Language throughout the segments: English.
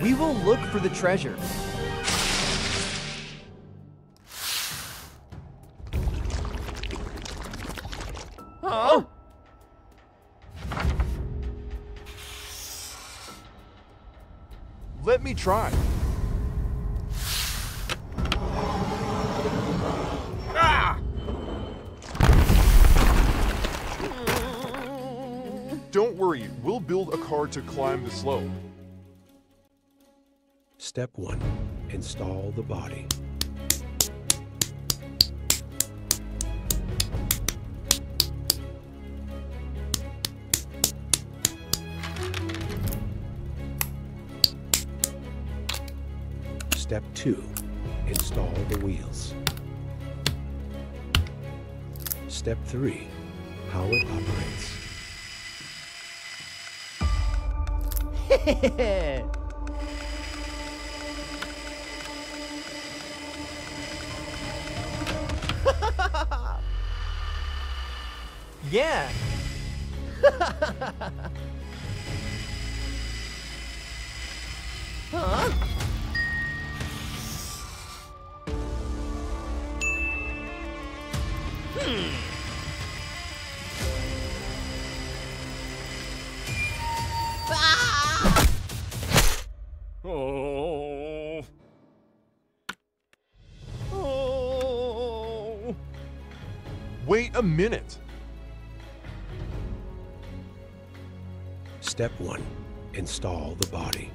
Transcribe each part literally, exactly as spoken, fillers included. We will look for the treasure. Huh? Let me try. Ah! Don't worry, we'll build a car to climb the slope. Step one, install the body. Step two, install the wheels. Step three, how it operates. Yeah. Huh? Hmm. Ah! Oh. Oh. Wait a minute. Step one, install the body.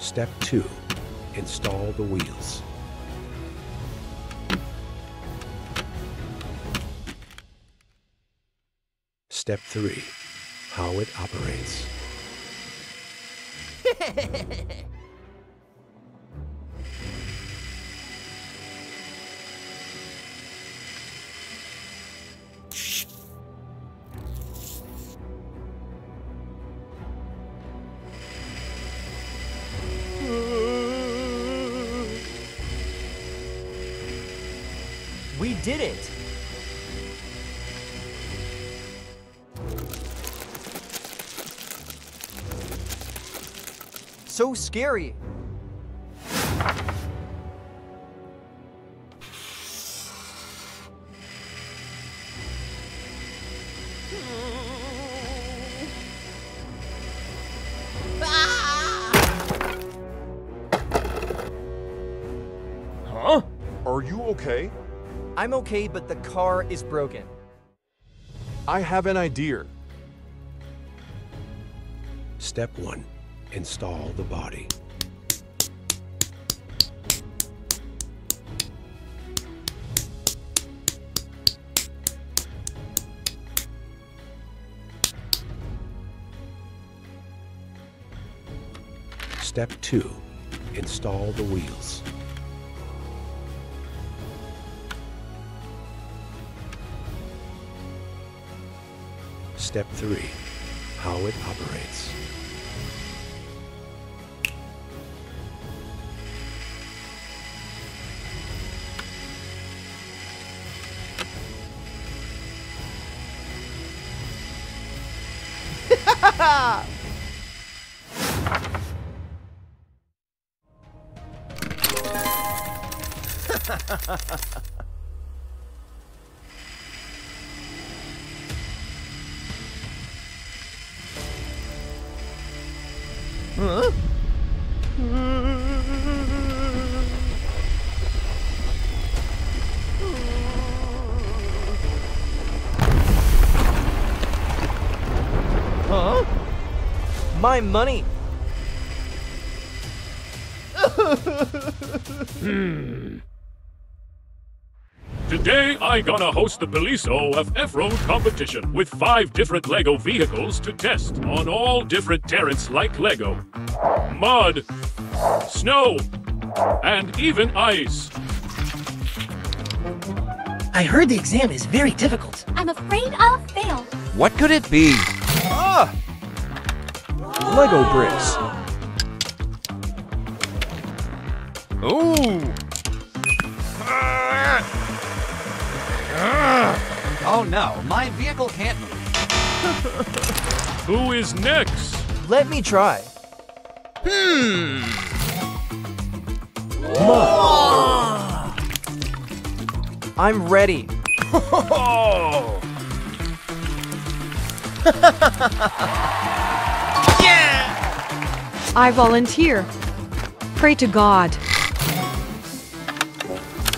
Step two, install the wheels. Step three, how it operates. We did it! So scary! Huh? Are you okay? I'm okay, but the car is broken. I have an idea. Step one, install the body. Step two, install the wheels. Step three, how it operates. Huh? Huh? My money. Hmm. Today I gonna host the Beliso of F-Road competition with five different LEGO vehicles to test on all different terrains like LEGO, mud, snow, and even ice. I heard the exam is very difficult. I'm afraid I'll fail. What could it be? Ah! LEGO bricks. Ooh! Oh no, my vehicle can't move. Who is next? Let me try. Hmm. Whoa. I'm ready. Oh. Yeah! I volunteer. Pray to God.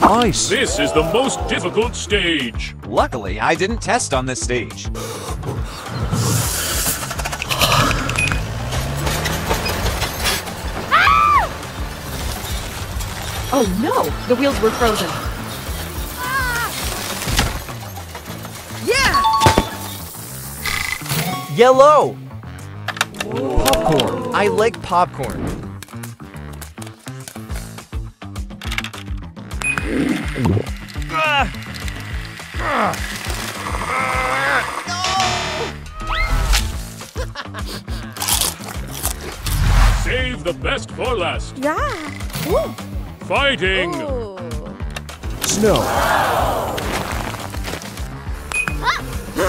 Ice. This is the most difficult stage. Luckily, I didn't test on this stage. Ah! Oh no, the wheels were frozen. Ah! Yeah! Yellow! Whoa. Popcorn. I like popcorn. Ah! Save the best for last. Yeah. Ooh. Fighting. Ooh. Snow. Wow. Ah.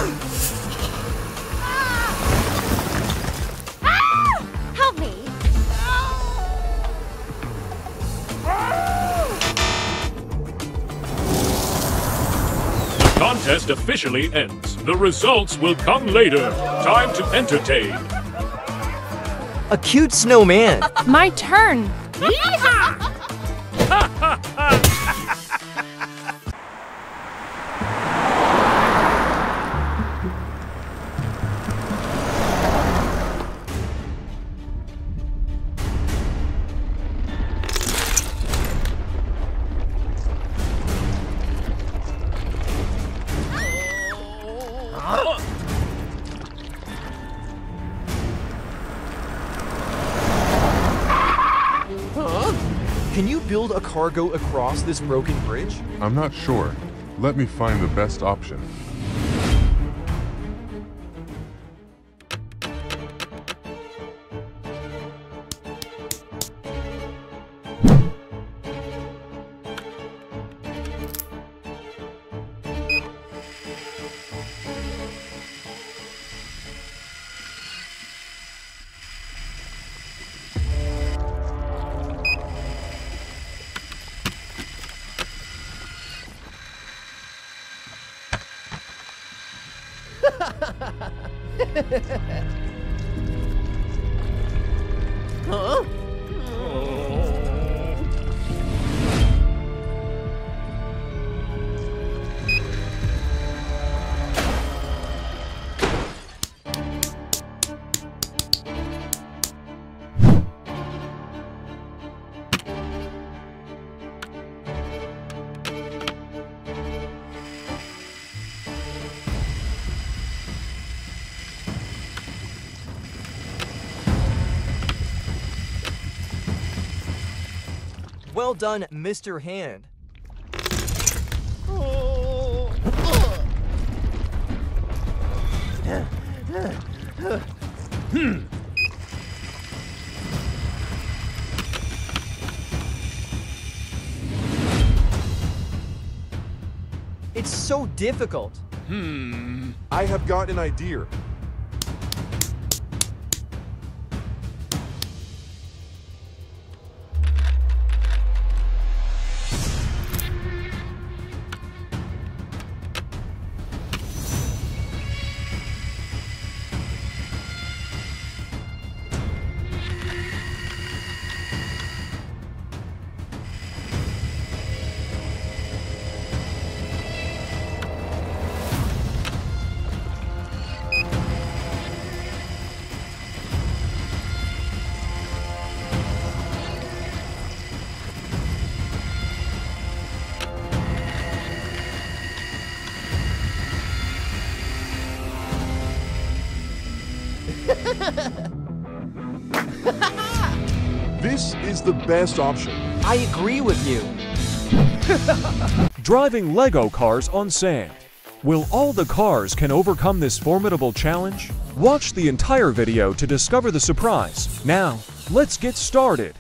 Ah. Help me. Contest officially ends. The results will come later. Time to entertain. A cute snowman. My turn. Can you build a cargo across this broken bridge? I'm not sure. Let me find the best option. Huh? Well done, Mister Hand. Oh. Hmm. It's so difficult. Hmm. I have got an idea. This is the best option. I agree with you. Driving LEGO cars on sand. Will all the cars can overcome this formidable challenge? Watch the entire video to discover the surprise. Now, let's get started.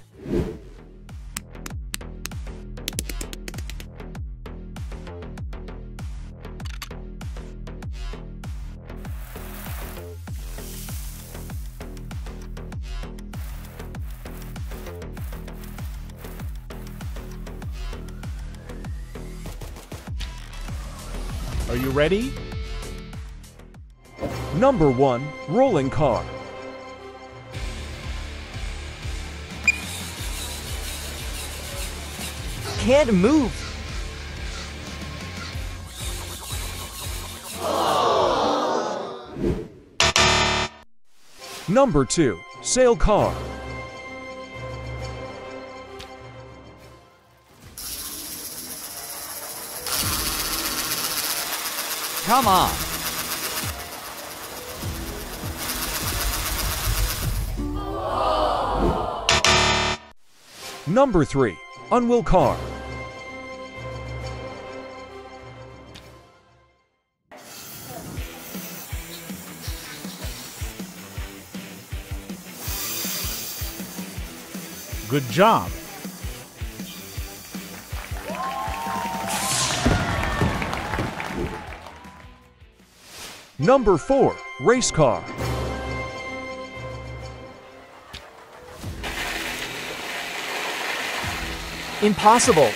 Are you ready? Number one, rolling car. Can't move. Number two, sail car. Come on. Number three, unwheel car. Good job. Number four, race car. Impossible.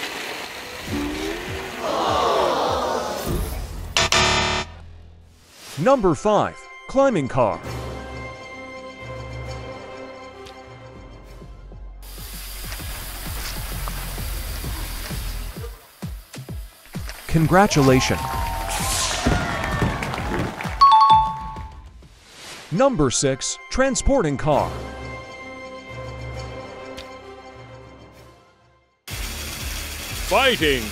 Number five, climbing car. Congratulations. Number six, transporting car. Fighting.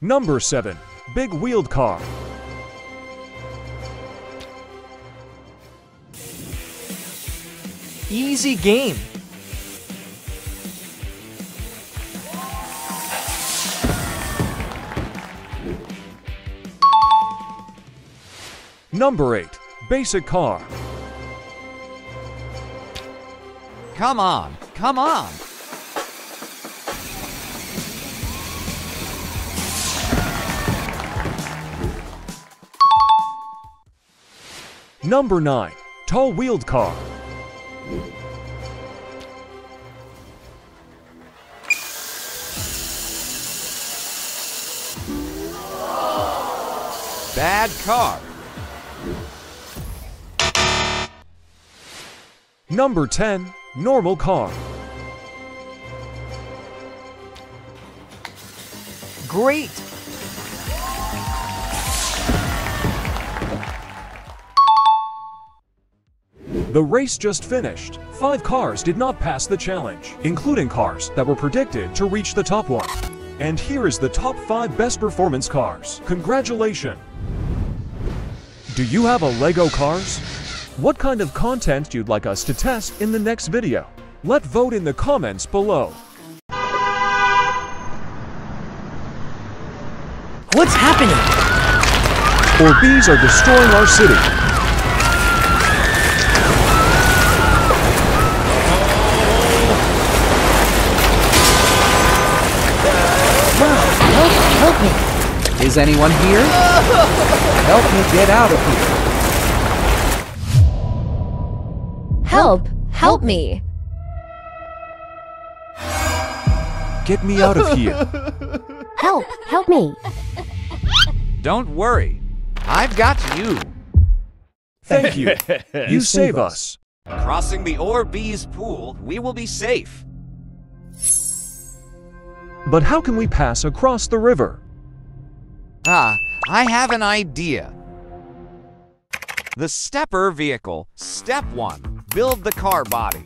Number seven, big wheeled car. Easy game. Number eight, basic car. Come on, come on. Number nine, tall wheeled car. Bad car. Number ten, normal car. Great. The race just finished. Five cars did not pass the challenge, including cars that were predicted to reach the top one. And here is the top five best performance cars. Congratulations! Do you have a LEGO cars? What kind of content you'd like us to test in the next video? Let vote in the comments below. What's happening? Or bees are destroying our city. Help, help, help me. Is anyone here? Help me get out of here. Help! Help me! Get me out of here! Help! Help me! Don't worry, I've got you! Thank you! You save us! Crossing the Orbeez pool, we will be safe! But how can we pass across the river? Ah, I have an idea! The stepper vehicle, step one. Build the car body.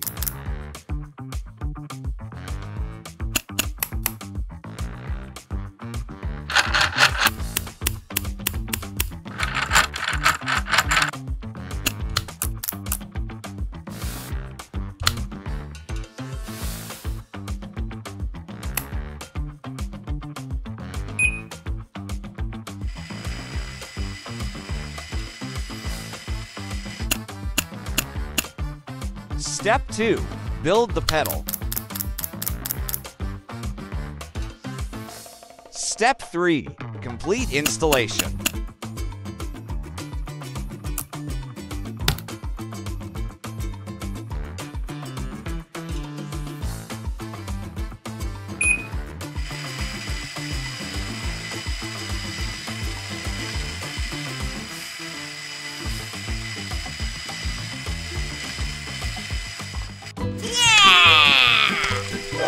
Step two. Build the pedal. Step three. Complete installation.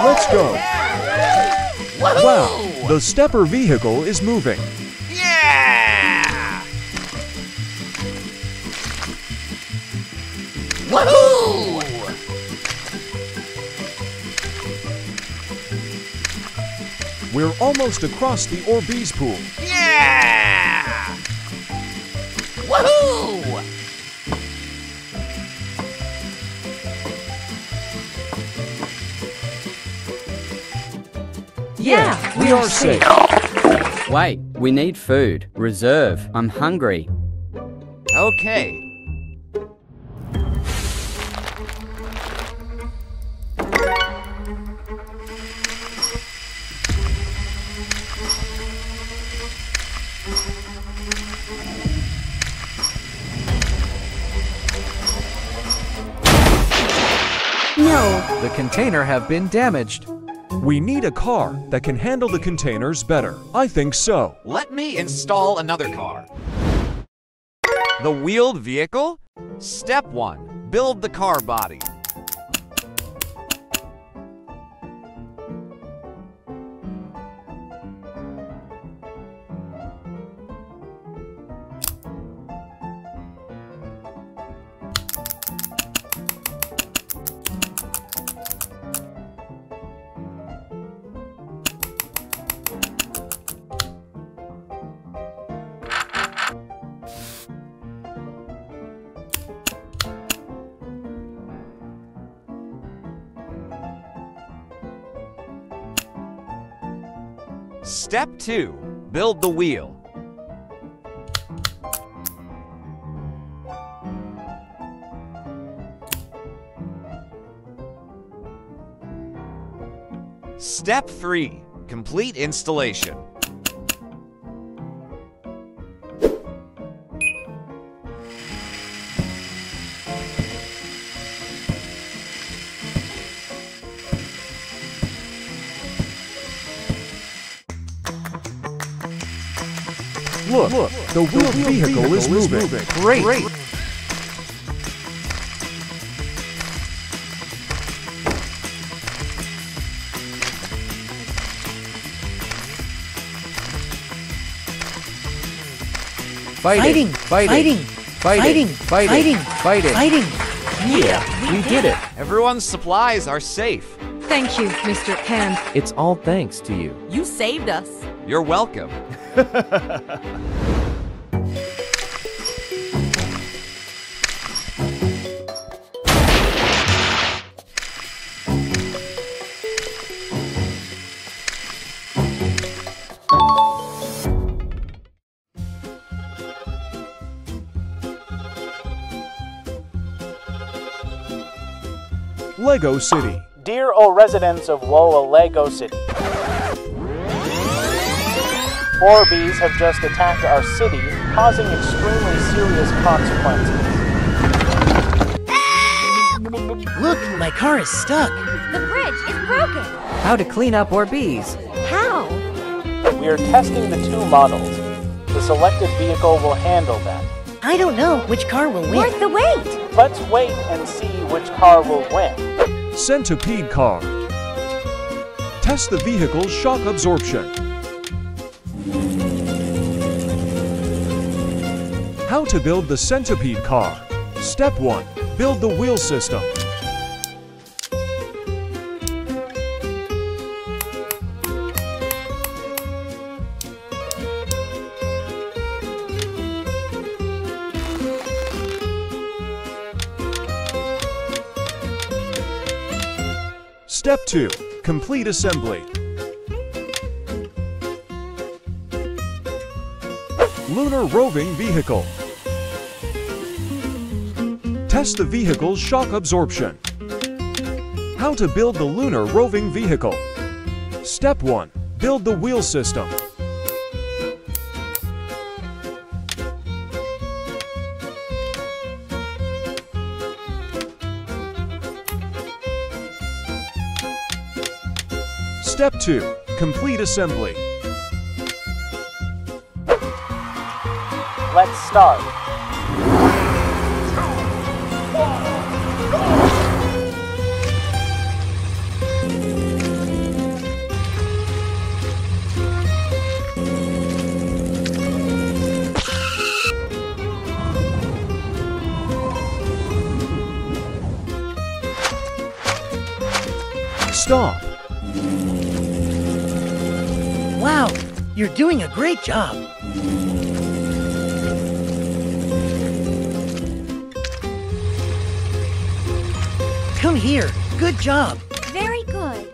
Let's go! Wow! The stepper vehicle is moving! Yeah! Woohoo! We're almost across the Orbeez pool! Yeah! Woohoo! Yeah, we are safe. Wait, we need food. Reserve. I'm hungry. Okay. No. The container have been damaged. We need a car that can handle the containers better. I think so. Let me install another car. The wheeled vehicle? Step one, build the car body. Step two, build the wheel. Step three, complete installation. Look, Look, the wheeled, the wheeled vehicle, vehicle is moving. Is moving. Great. Great! Fighting! Fighting! Fighting! Fighting! Fighting! Fighting! Fighting! Yeah, we did it! Everyone's supplies are safe. Thank you, Mister Hand. It's all thanks to you. You saved us. You're welcome. LEGO City. Dear O residents of Woa LEGO City, Orbeez have just attacked our city, causing extremely serious consequences. Look, my car is stuck. The bridge is broken. How to clean up Orbeez? How? We are testing the two models. The selected vehicle will handle that. I don't know which car will win. Worth the wait. Let's wait and see which car will win. Centipede car. Test the vehicle's shock absorption. How to build the centipede car. Step one, build the wheel system. Step two, complete assembly. Lunar roving vehicle. Test the vehicle's shock absorption. How to build the lunar roving vehicle. Step one. Build the wheel system. Step two. Complete assembly. Let's start. Stop. Wow, you're doing a great job. Come here. Good job. Very good.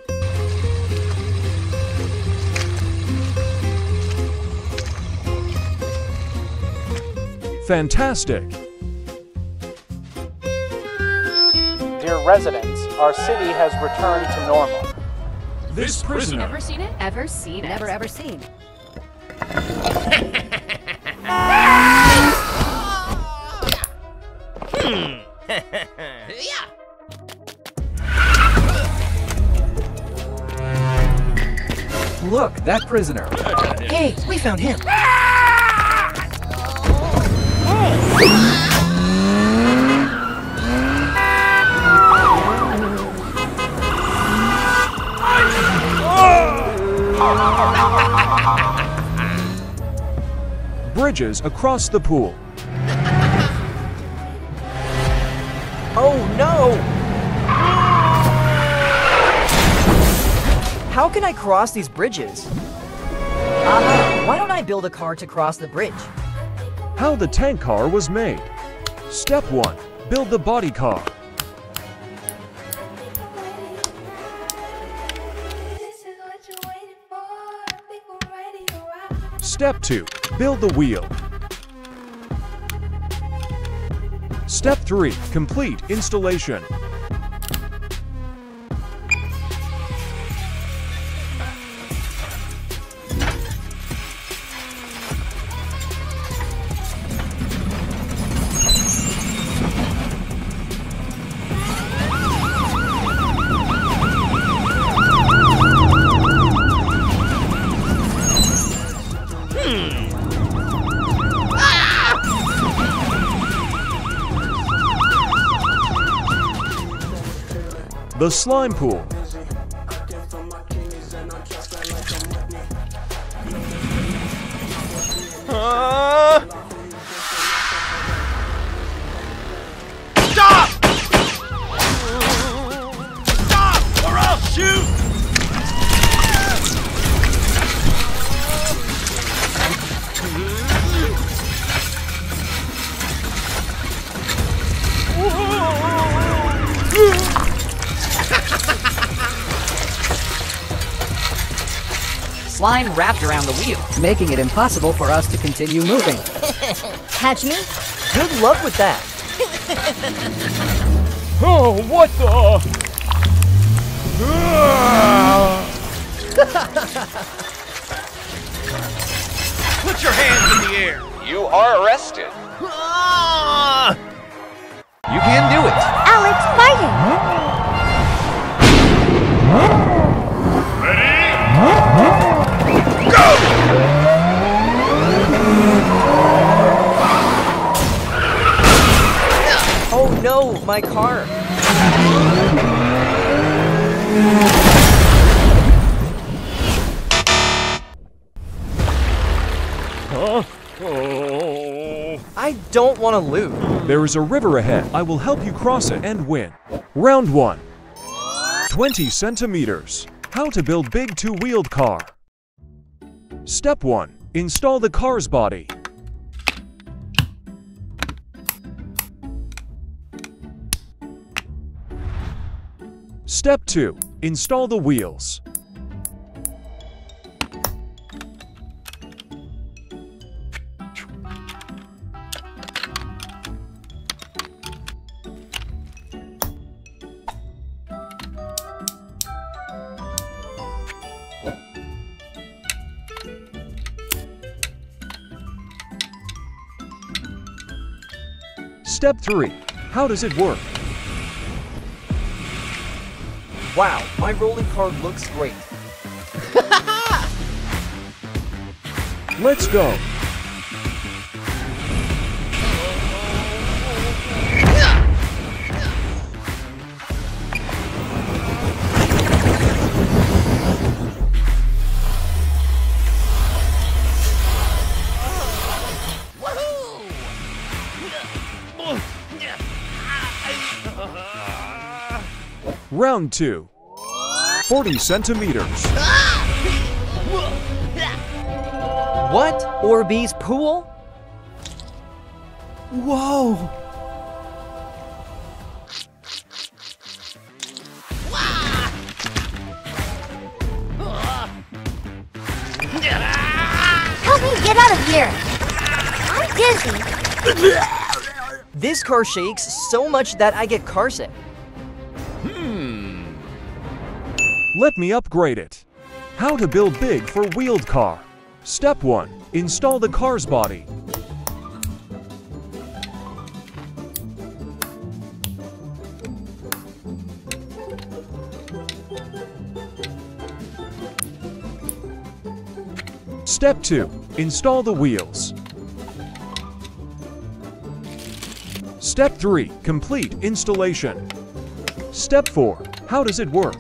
Fantastic. Dear residents, our city has returned to normal. This prisoner. Ever seen it? Ever seen it? Never ever seen. Hmm. Yeah. Look, that prisoner. Hey, we found him. Bridges across the pool. Oh no! How can I cross these bridges? Uh, why don't I build a car to cross the bridge? How the tank car was made. Step one. Build the body car. Step two. Build the wheel. Step three. Complete installation. The slime pool. Uh... Stop! Stop, or I'll shoot! Whoa! Slime wrapped around the wheel, making it impossible for us to continue moving. Catch me? Good luck with that. Oh, what the? Put your hands in the air. You are arrested. You can do it. Alex, fight him. Ready? Oh no, my car! Huh? Oh. I don't want to lose. There is a river ahead. I will help you cross it and win. Round one. twenty centimeters. How to build big two-wheeled car. Step one. Install the car's body. Step two. Install the wheels. Step three. How does it work? Wow, my rolling card looks great. Let's go. Round two. forty centimeters. What? Orbeez pool? Whoa! Help me get out of here! I'm dizzy! This car shakes so much that I get carsick. Let me upgrade it. How to build big for wheeled car. Step one. Install the car's body. Step two. Install the wheels. Step three. Complete installation. Step four. How does it work?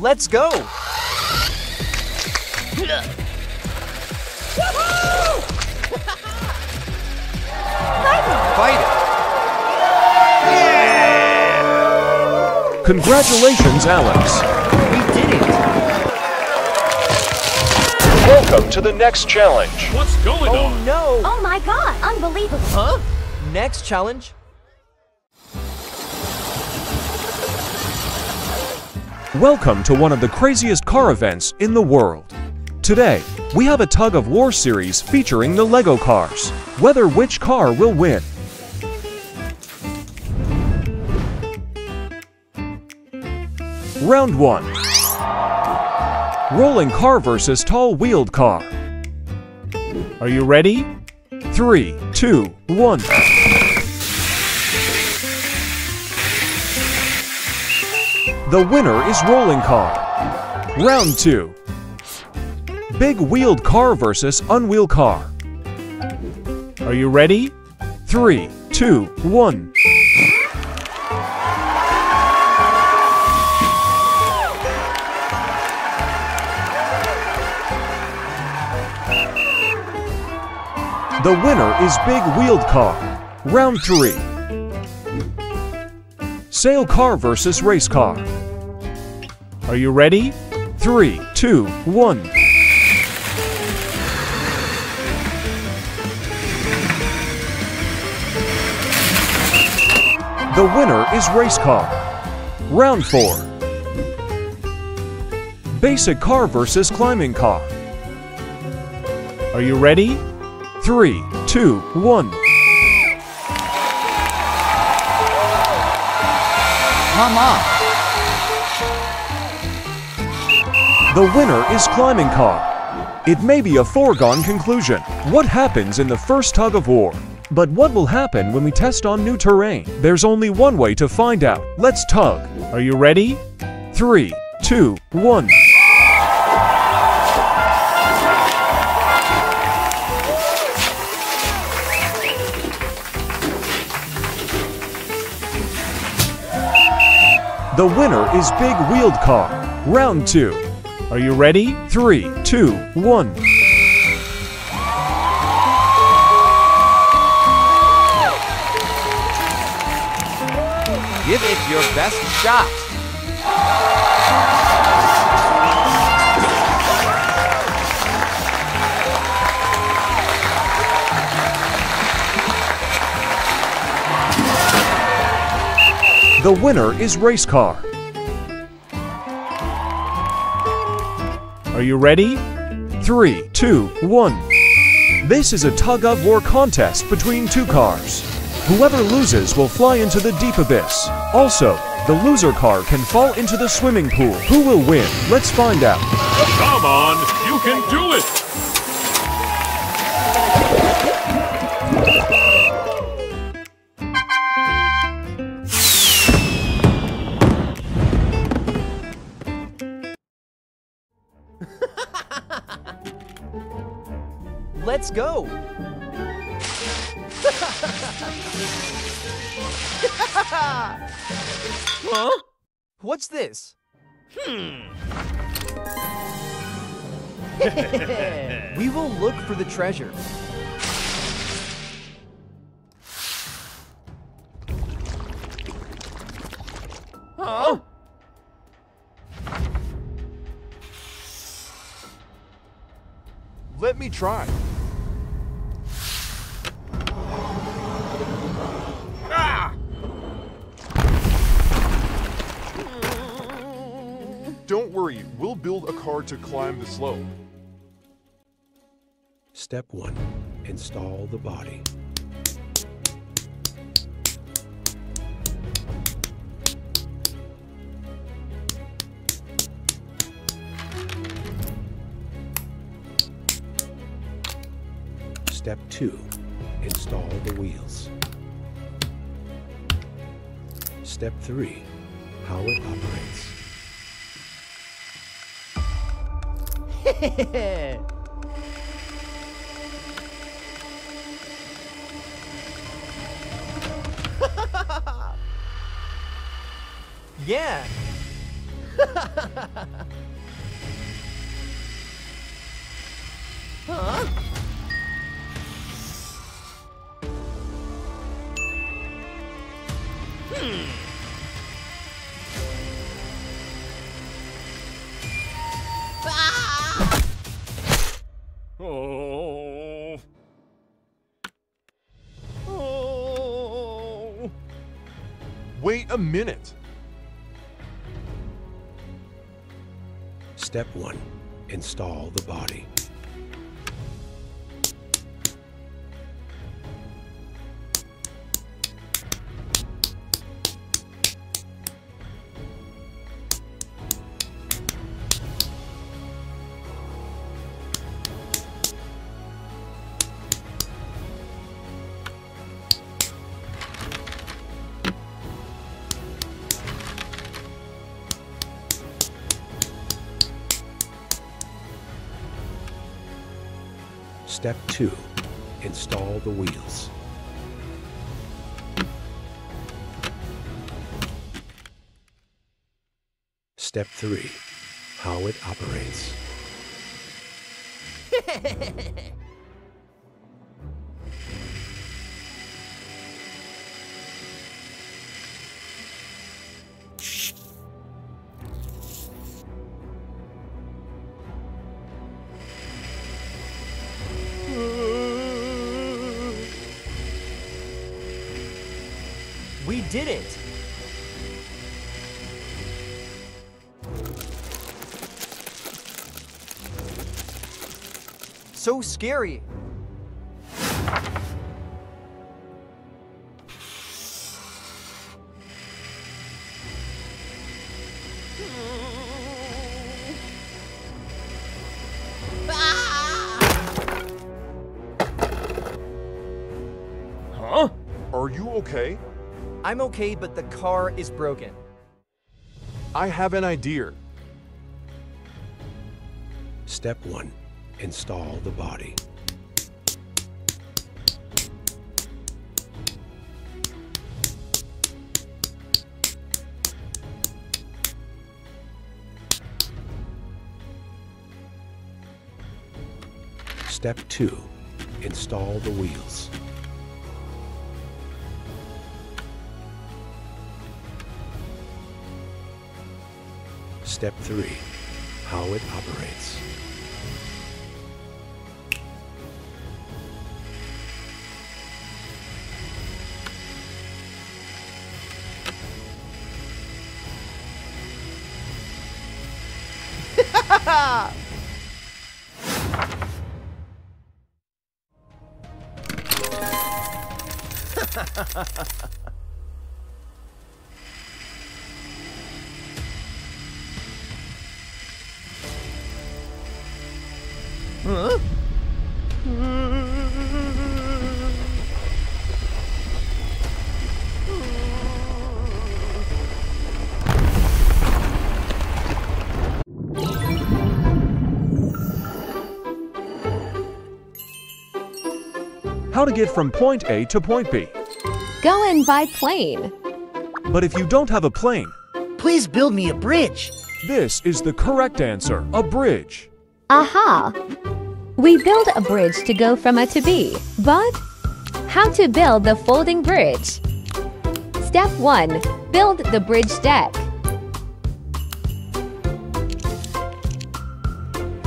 Let's go! Fight it! Yeah! Congratulations, Alex! We did it! Welcome to the next challenge! What's going oh, on? Oh no! Oh my god! Unbelievable! Huh? Next challenge? Welcome to one of the craziest car events in the world. Today, we have a tug of war series featuring the LEGO cars. Whether which car will win. Round one. Rolling car versus tall wheeled car. Are you ready? Three, two, one. The winner is rolling car. Round two. Big wheeled car versus unwheeled car. Are you ready? Three, two, one. The winner is big wheeled car. Round three. Sail car versus race car. Are you ready? Three, two, one. The winner is race car. Round four. Basic car versus climbing car. Are you ready? Three, two, one. Mama. The winner is climbing car. It may be a foregone conclusion. What happens in the first tug of war? But what will happen when we test on new terrain? There's only one way to find out. Let's tug. Are you ready? Three, two, one. The winner is big wheeled car. Round two. Are you ready? Three, two, one. Give it your best shot. The winner is race car. Are you ready? Three, two, one. This is a tug-of-war contest between two cars. Whoever loses will fly into the deep abyss. Also, the loser car can fall into the swimming pool. Who will win? Let's find out. Come on, you can do it! let's go. Huh? What's this? Hmm. We will look for the treasure. Huh? Let me try. Ah! Don't worry, we'll build a car to climb the slope. Step one, install the body. Step two, install the wheels. Step three, how it operates. Yeah. Huh? Wait a minute. Step one, install the body. Step two, install the wheels. Step three, how it operates. We did it! So scary! Huh? Are you okay? I'm okay, but the car is broken. I have an idea. Step one, install the body. Step two, install the wheels. Step three, how it operates. Huh? how to get from point A to point B. Go in by plane. But if you don't have a plane, please build me a bridge. This is the correct answer, a bridge. Aha! We build a bridge to go from A to B, but how to build the folding bridge? Step one. Build the bridge deck.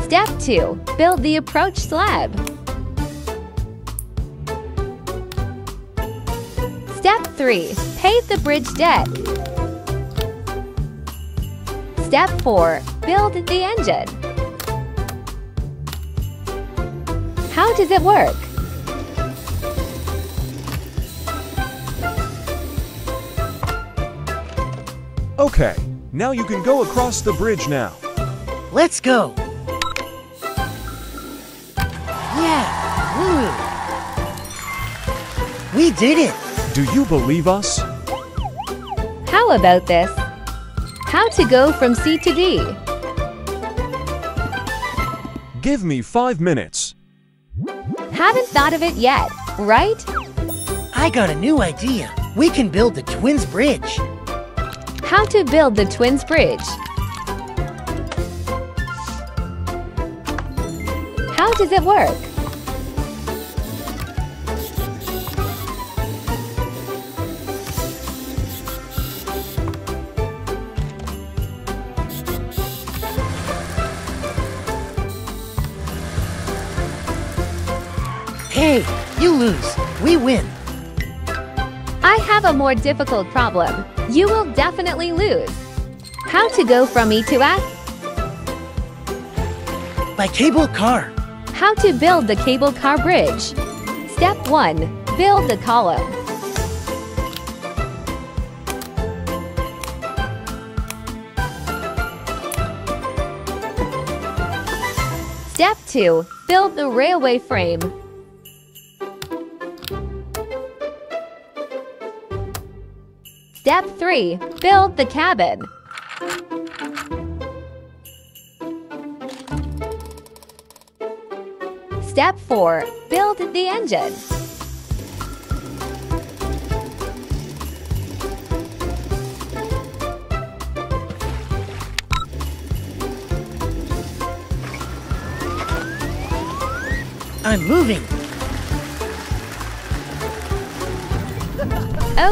Step two. Build the approach slab. Step three. Pave the bridge deck. Step four. Build the engine. How does it work? Okay, now you can go across the bridge now. Let's go. Yeah, woo. We did it. Do you believe us? How about this? How to go from C to D. Give me five minutes. Haven't thought of it yet, right? I got a new idea. We can build the Twins Bridge. How to build the Twins Bridge. How does it work? Hey, you lose. We win. I have a more difficult problem. You will definitely lose. How to go from E to F? By cable car. How to build the cable car bridge. Step one. Build the column. Step two. Build the railway frame. Step three. Build the cabin. Step four. Build the engine. I'm moving.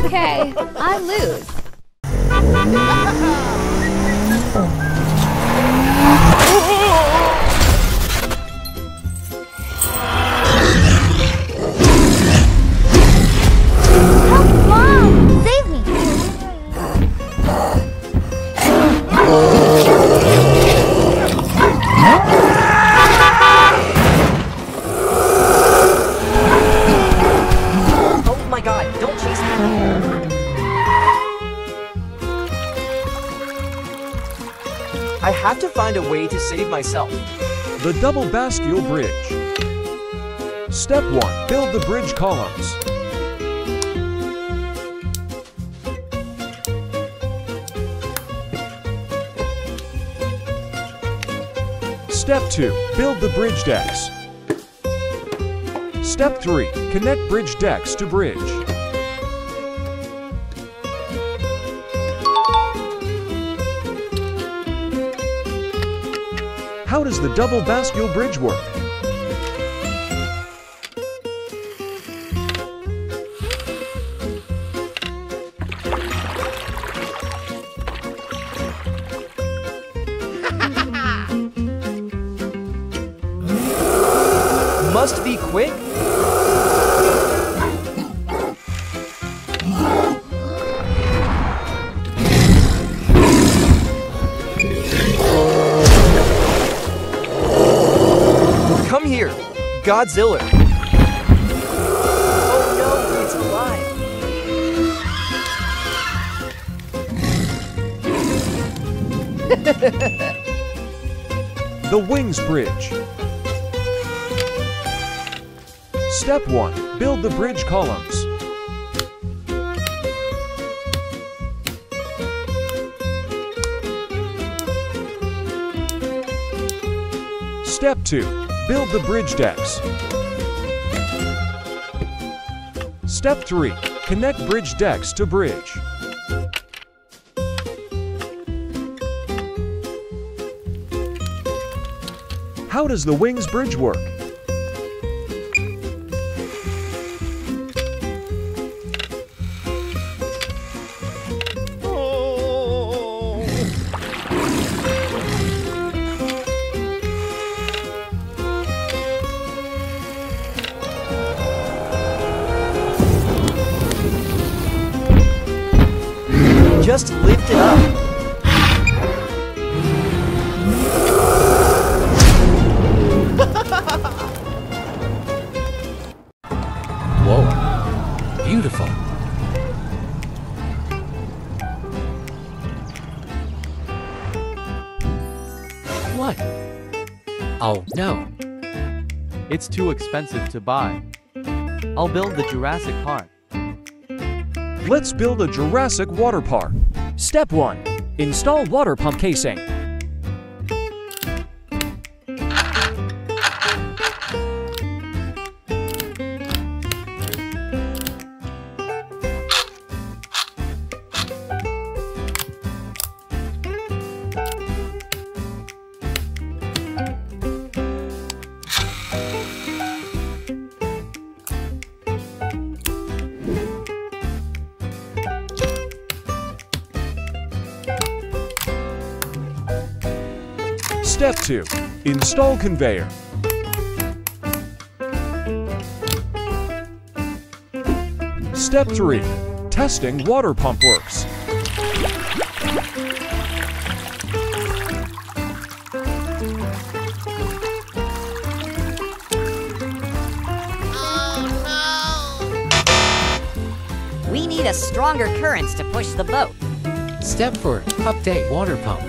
Okay, I lose. Help, Mom! Save me! Oh my God, don't chase me. I have to find a way to save myself. The double bascule bridge. Step one. Build the bridge columns. Step two. Build the bridge decks. Step three. Connect bridge decks to bridge. How does the double bascule bridge work? Must be quick. Godzilla. Oh no, it's alive. The Wings Bridge. Step one. Build the bridge columns. Step two. Build the bridge decks. Step three. Connect bridge decks to bridge. How does the wings bridge work? Just lift it up. Whoa, beautiful. What? Oh, no. It's too expensive to buy. I'll build the Jurassic Park. Let's build a Jurassic water park. Step one. Install water pump casing. Step two. Install conveyor. Step three. Testing water pump works. Oh, no. We need a stronger currents to push the boat. Step four. Update water pump.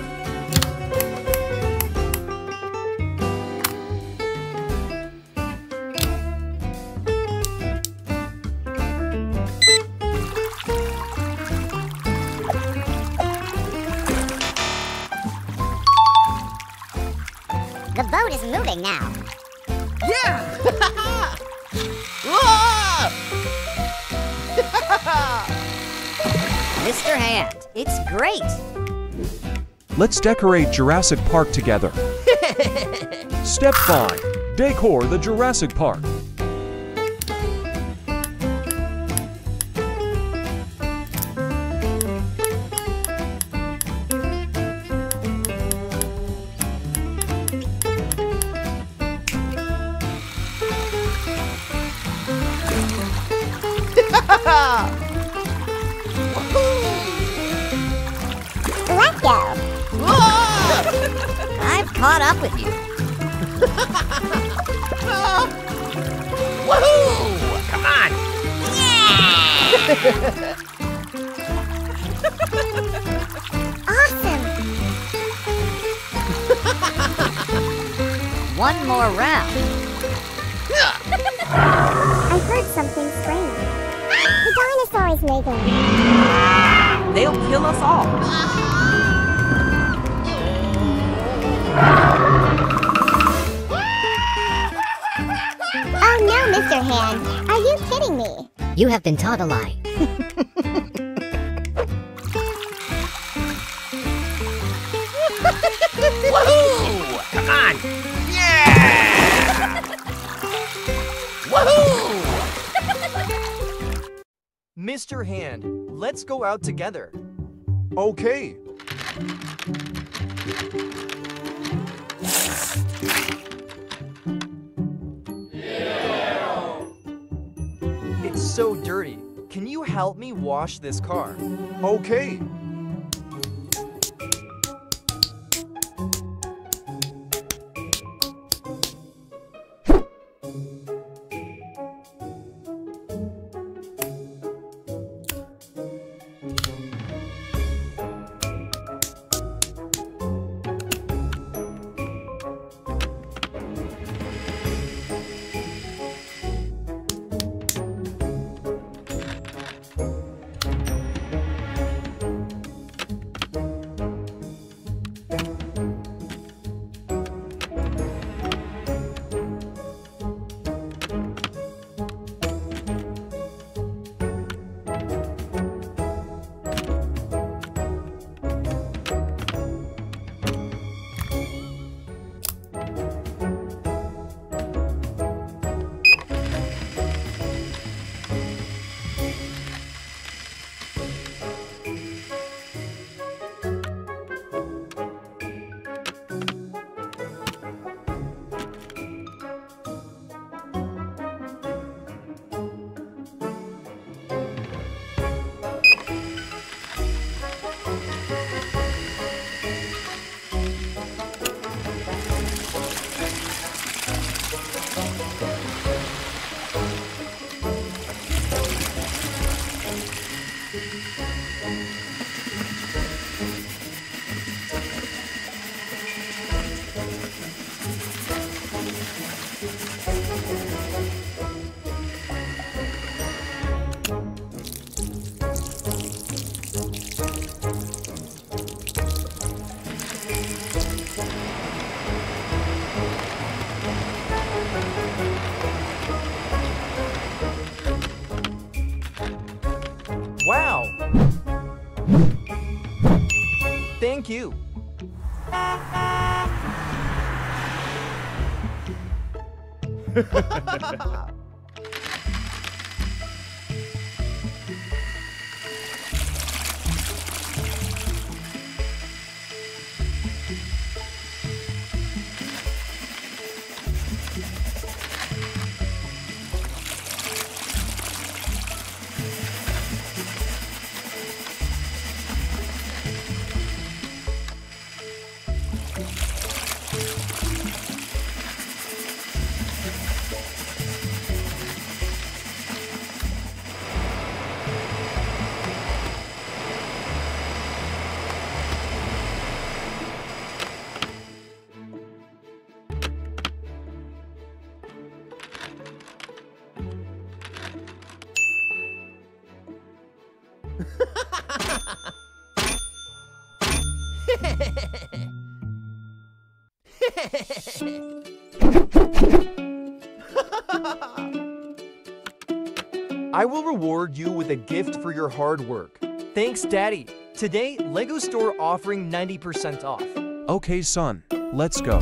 The boat is moving now. Yeah! Mister Hand, it's great. Let's decorate Jurassic Park together. Step five. Decor the Jurassic Park. Let's go! I've caught up with you. uh, Woohoo! Come on! Yeah! Awesome! One more round. I heard something strange. The dinosaur is moving. They'll kill us all. Oh no, Mister Hand. Are you kidding me? You have been taught a lie. Woohoo! Come on! Yeah! Woohoo! Mister Hand, let's go out together. Okay. Yeah. It's so dirty. Can you help me wash this car? Okay. you. I will reward you with a gift for your hard work. Thanks, Daddy. Today, LEGO Store offering ninety percent off. Okay, son, let's go.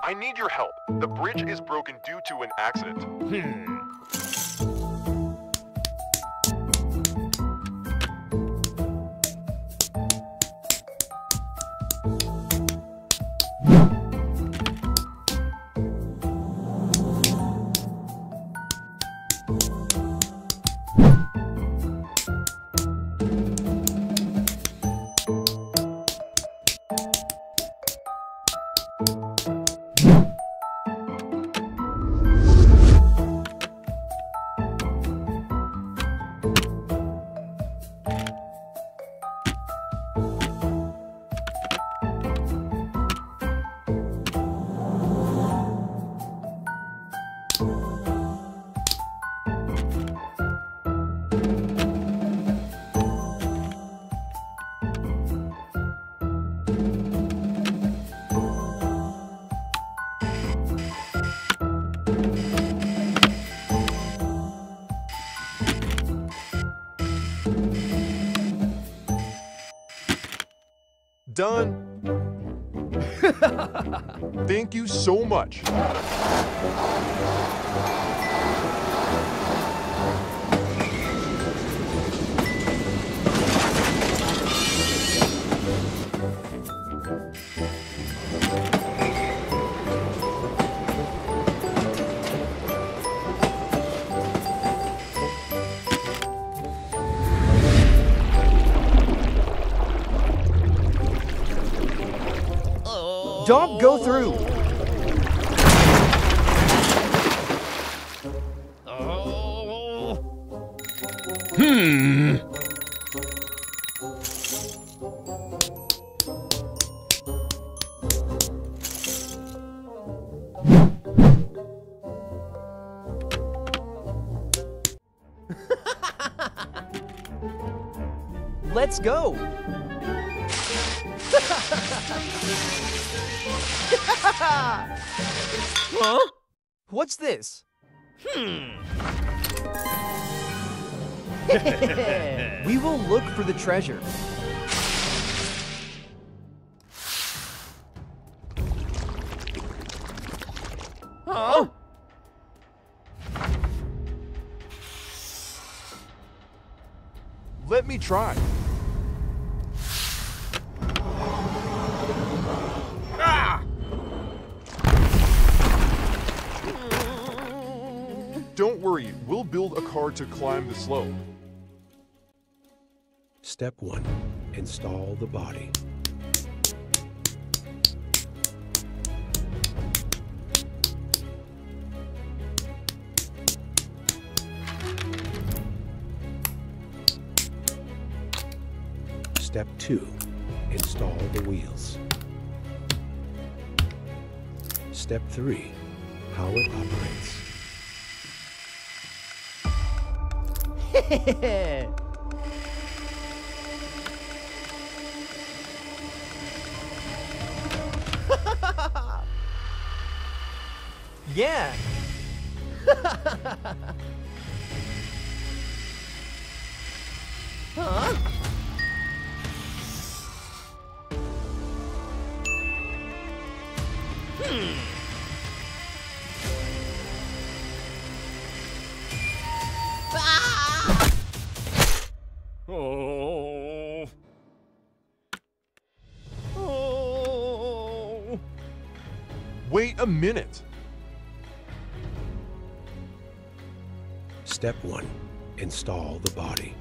I need your help. The bridge is broken due to an accident. Hmm. Done. Thank you so much. Don't go through. Oh. Hmm. Let's go. Huh? What's this? Hmm. We will look for the treasure. Huh? Let me try. Don't worry, we'll build a car to climb the slope. Step one, install the body. Step two, install the wheels. Step three, how it operates. Yeah! Huh? Hmm. Wait a minute. Step one, install the body.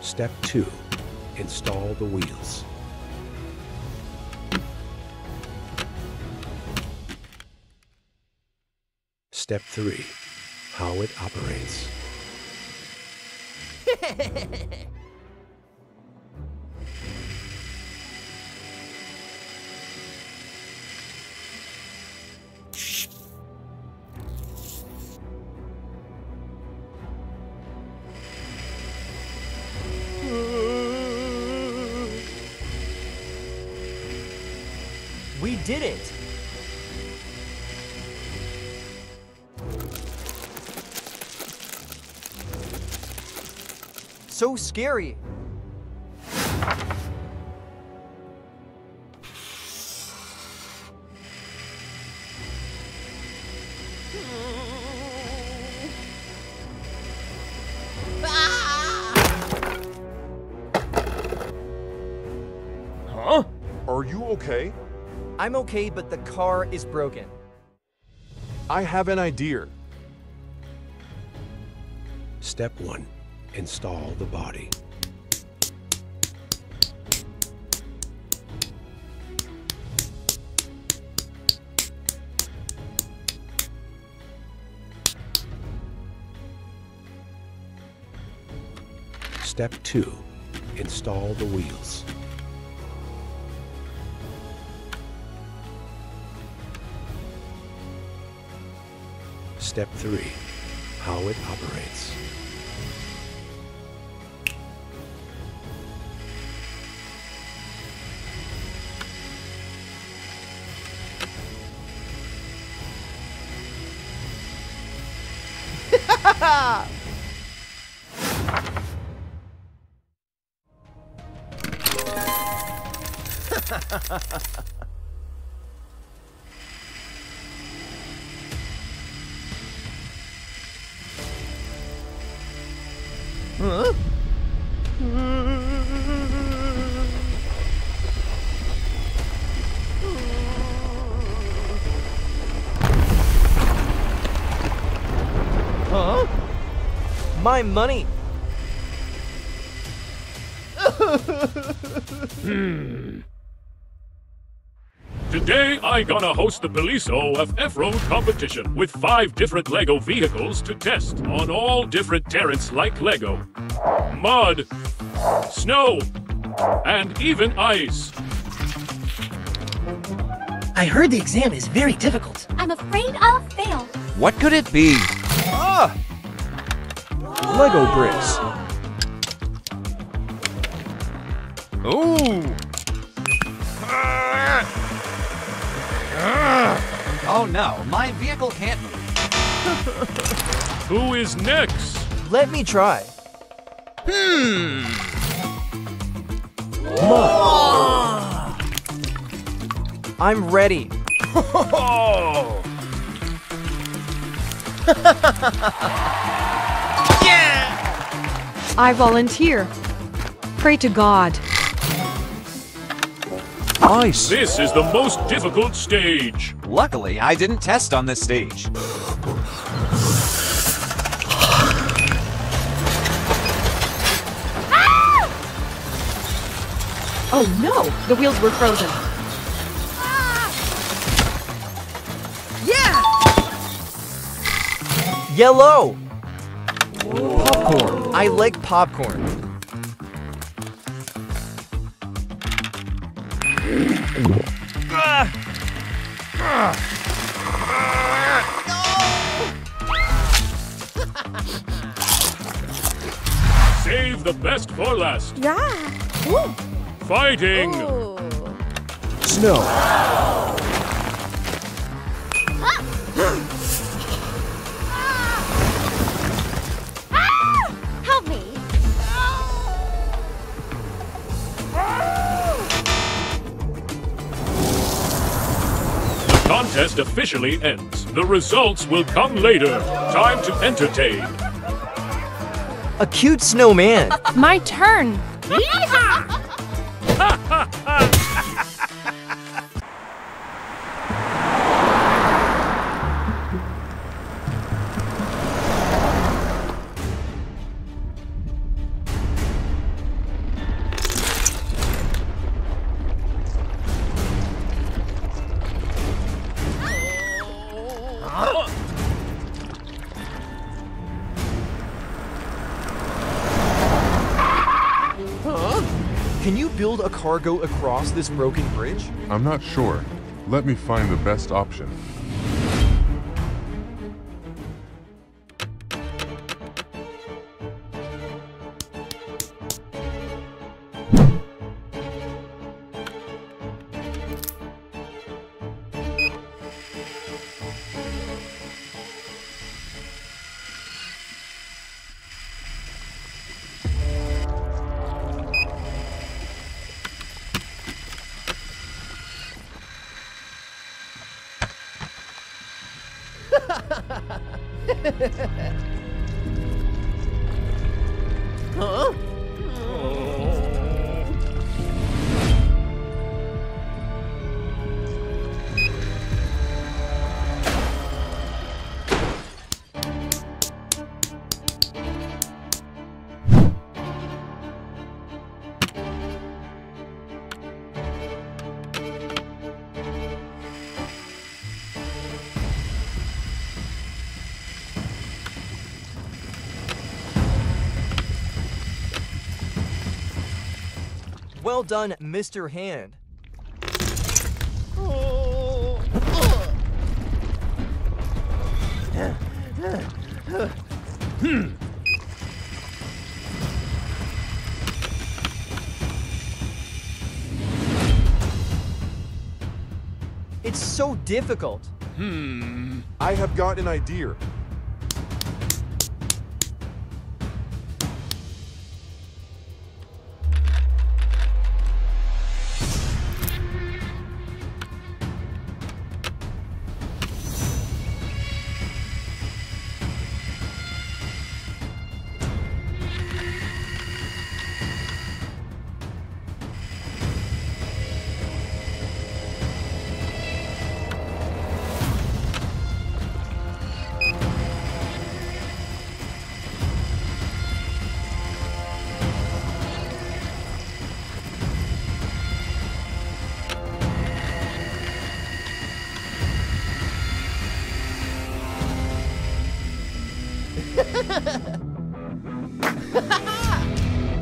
Step two, install the wheels. Step three, how it operates. We did it! So scary! Huh? Are you okay? I'm okay, but the car is broken. I have an idea. Step one, install the body. Step two, install the wheels. Step three, how it operates. Huh? Huh? My money. hmm. Today, I gonna host the Beliso of F-Road competition with five different LEGO vehicles to test on all different terrains like LEGO, mud, snow, and even ice. I heard the exam is very difficult. I'm afraid I'll fail. What could it be? Ah! Whoa. LEGO bricks. Ooh! Oh no, my vehicle can't move. Who is next? Let me try. Hmm. Whoa. I'm ready. Yeah! I volunteer. Pray to God. Nice. This is the most difficult stage. Luckily, I didn't test on this stage. Ah! Oh no, the wheels were frozen. Ah! Yeah! Yellow! Popcorn. I like popcorn. Save the best for last. Yeah. Ooh. Fighting. Ooh. Snow. Wow. The contest officially ends. The results will come later. Time to entertain. A cute snowman. My turn. Can you build a car go across this broken bridge? I'm not sure. Let me find the best option. Huh? Well done, Mister Hand. Hmm. It's so difficult. Hmm. I have got an idea.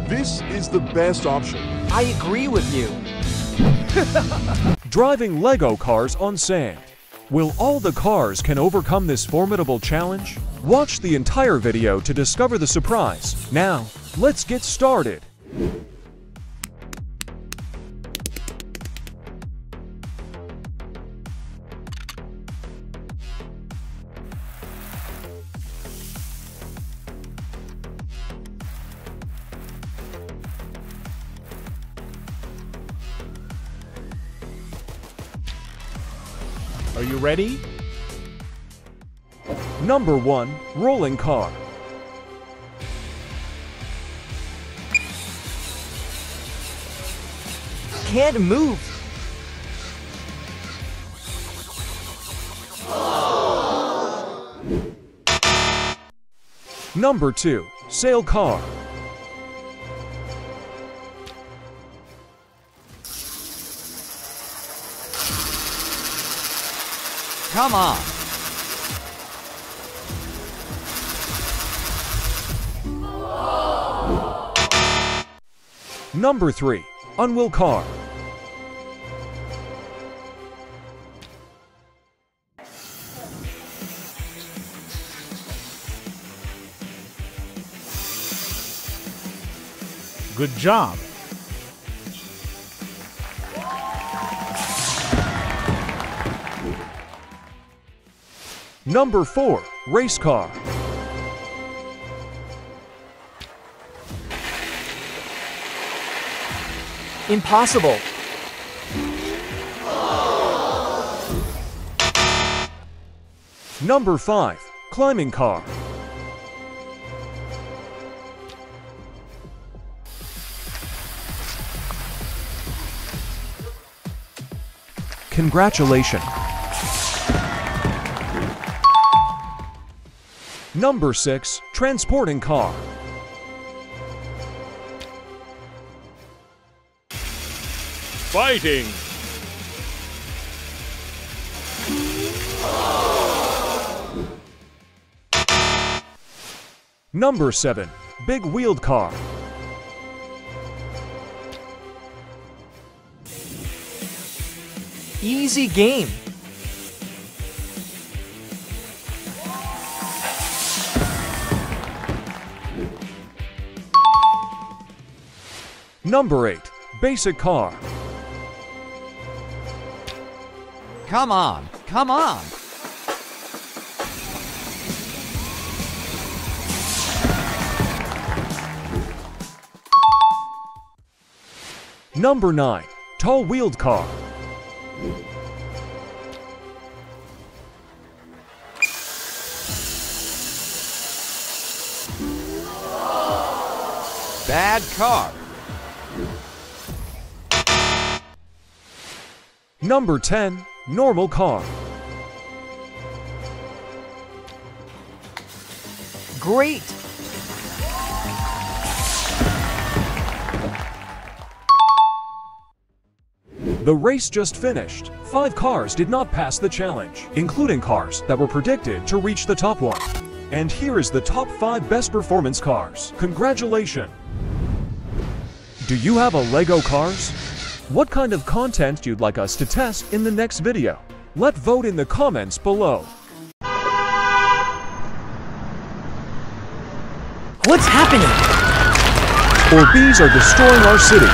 This is the best option. I agree with you. Driving Lego cars on sand. Will all the cars can overcome this formidable challenge? Watch the entire video to discover the surprise. Now, let's get started. Are you ready? Number one, rolling car. Can't move. Oh. Number two, sail car. Come on. Number three. Unwheel car. Good job. Number four. Race car. Impossible. Number five. Climbing car. Congratulations. Number six. Transporting car. Fighting. Number seven. Big wheeled car. Easy game. Number eight. Basic car. Come on, come on. Number nine. Tall wheeled car. Bad car. Number ten. Normal car. Great. The race just finished. Five cars did not pass the challenge, including cars that were predicted to reach the top one. And here is the top five best performance cars. Congratulations. Do you have a LEGO cars? What kind of content you'd like us to test in the next video? Let vote in the comments below. What's happening? Or bees are destroying our city.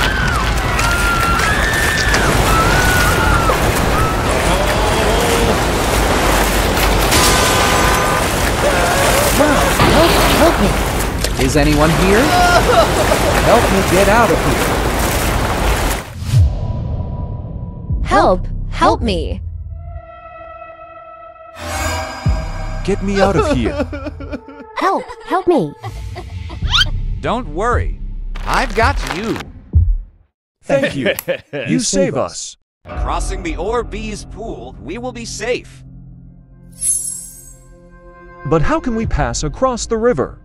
Wow, help, help me. Is anyone here? Help me get out of here. Help! Help me! Get me out of here! Help! Help me! Don't worry, I've got you! Thank you! You save us! Crossing the Orbeez pool, we will be safe! But how can we pass across the river?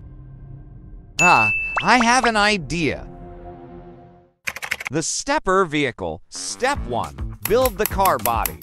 Ah, I have an idea! The stepper vehicle, step one. Build the car body.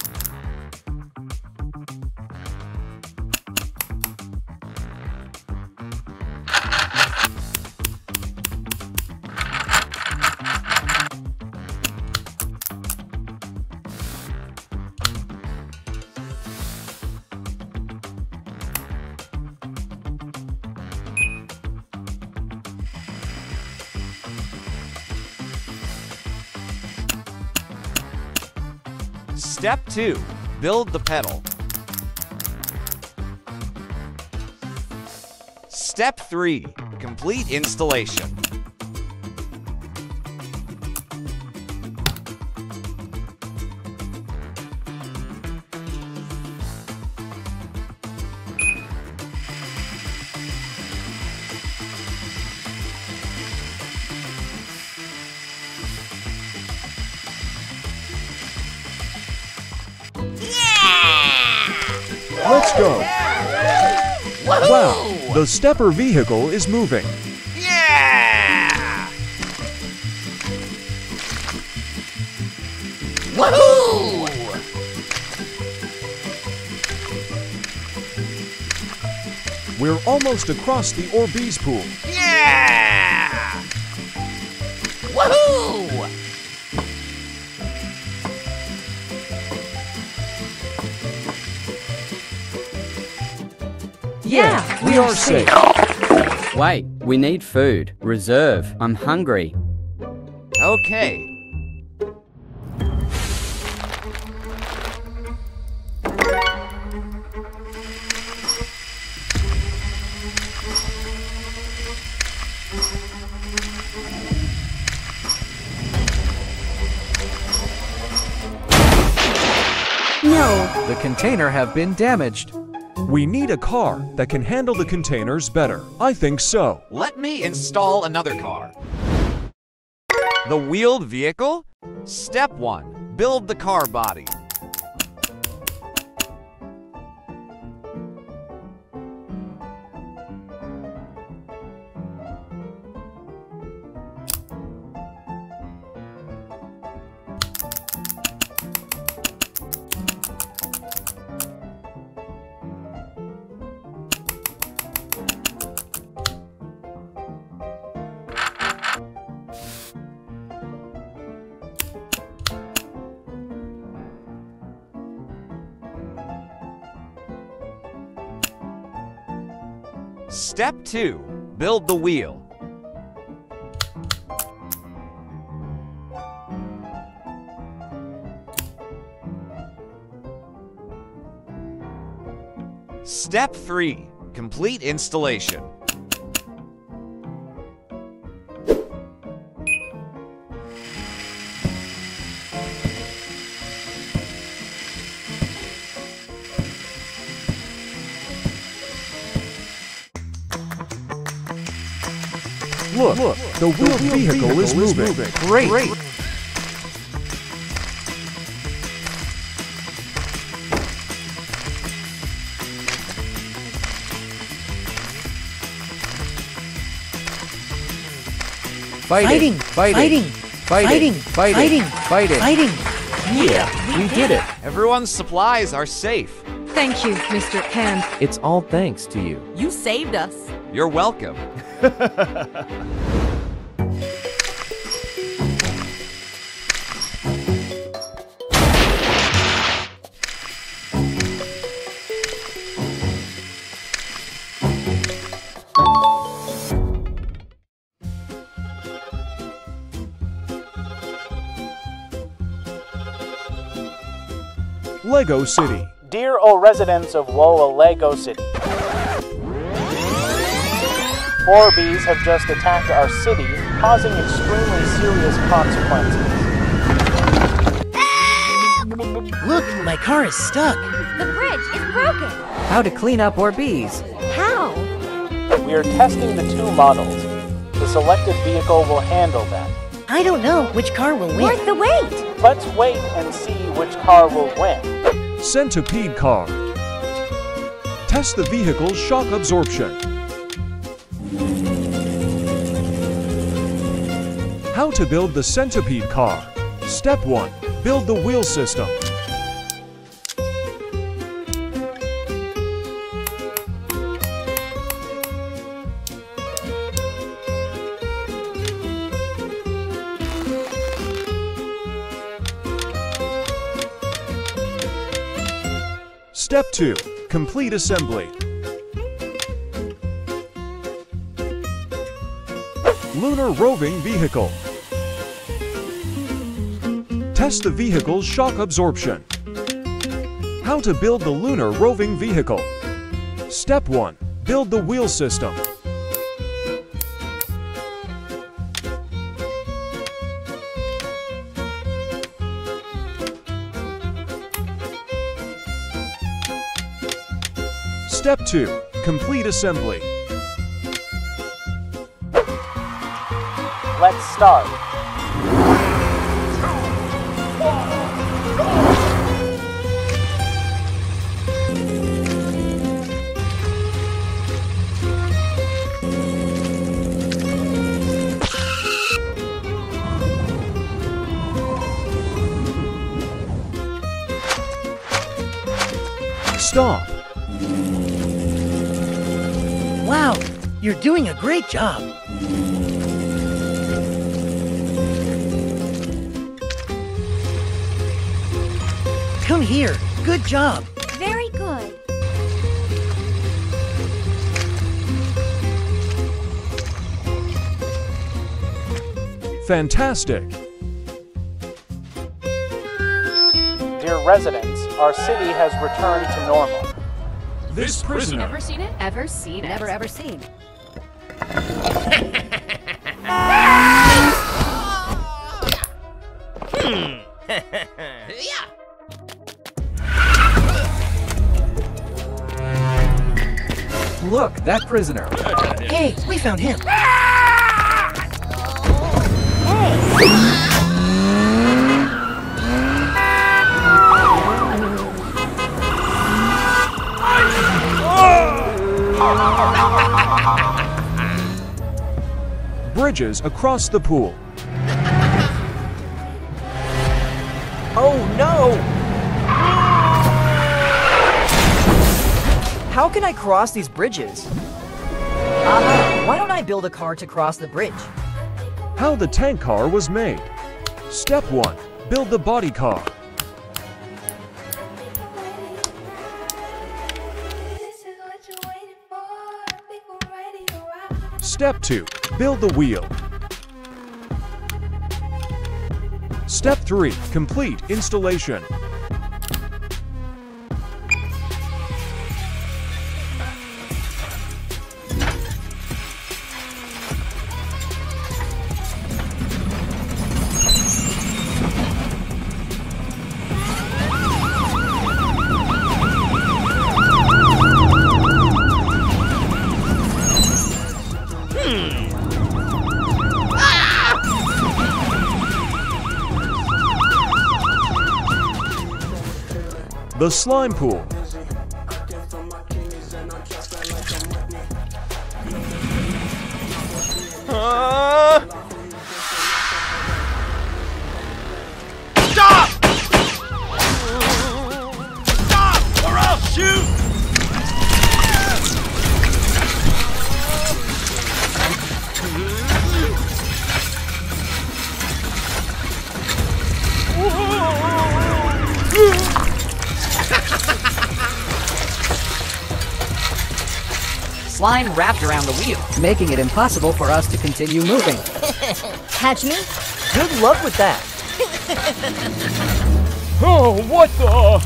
Step two, build the pedal. Step three, complete installation. Let's go! Wow! The stepper vehicle is moving! Yeah! Woohoo! We're almost across the Orbeez pool! Yeah! Woohoo! we are safe. Wait, we need food. Reserve. I'm hungry. Okay. No. The container have been damaged. We need a car that can handle the containers better. I think so. Let me install another car. The wheeled vehicle? Step one, build the car body. Step two, build the wheel. Step three, complete installation. Look, Look, the wheeled wheel vehicle, vehicle is moving. Is moving. Great. Great! Fighting! Fighting! Fighting! Fighting! Fighting! Fighting! Fighting! Yeah, we did it! Everyone's supplies are safe. Thank you, Mister Hand. It's all thanks to you. You saved us. You're welcome. LEGO City. Dear O residents of Woa LEGO City, Orbeez have just attacked our city, causing extremely serious consequences. Look, my car is stuck. The bridge is broken. How to clean up Orbeez? How? We are testing the two models. The selected vehicle will handle that. I don't know which car will win. Worth the wait. Let's wait and see which car will win. Centipede car. Test the vehicle's shock absorption. How to build the centipede car. Step one, build the wheel system. Step two, complete assembly. Lunar roving vehicle. Test the vehicle's shock absorption. How to build the lunar roving vehicle. Step one, build the wheel system. Step two, complete assembly. Let's start. Stop. Wow, you're doing a great job. Come here. Good job. Very good. Fantastic! Dear residents, our city has returned to normal. This prisoner. Never seen it? Ever seen it? Never ever seen. Hmm. Yeah. Look, that prisoner. Hey, we found him. Hey. Bridges across the pool. Oh no! How can I cross these bridges? Uh, why don't I build a car to cross the bridge? How the tank car was made. Step one, build the body car. Step two, build the wheel. Step three, complete installation. The slime pool. Uh... Stop! Stop! Or I'll shoot! Line wrapped around the wheel, making it impossible for us to continue moving. Catch me? Good luck with that. Oh, what the?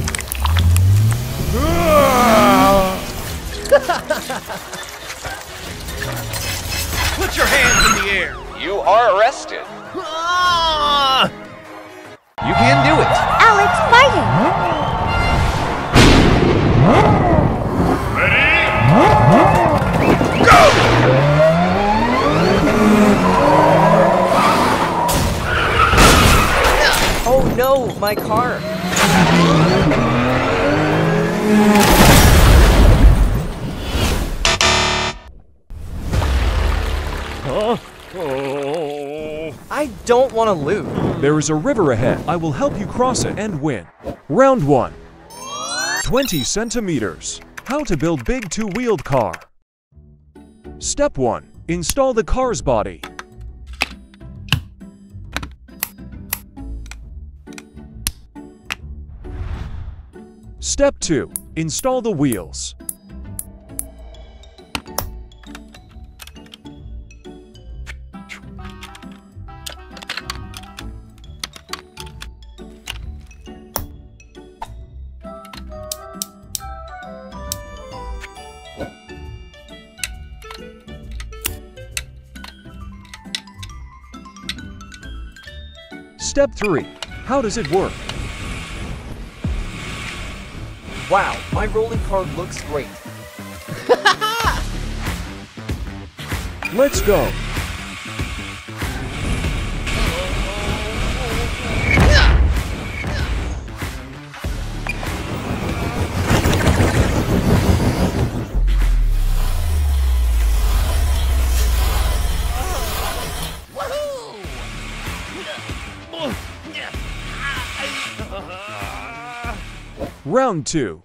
Put your hands in the air. You are arrested. You can do it. Alex, fighting. Ready? Oh no, my car. Huh? Oh. I don't want to lose. There is a river ahead. I will help you cross it and win. Round one. twenty centimeters. How to build big two-wheeled car. Step one. Install the car's body. Step two. Install the wheels. Step three. How does it work? Wow, my rolling card looks great. Let's go. Round two.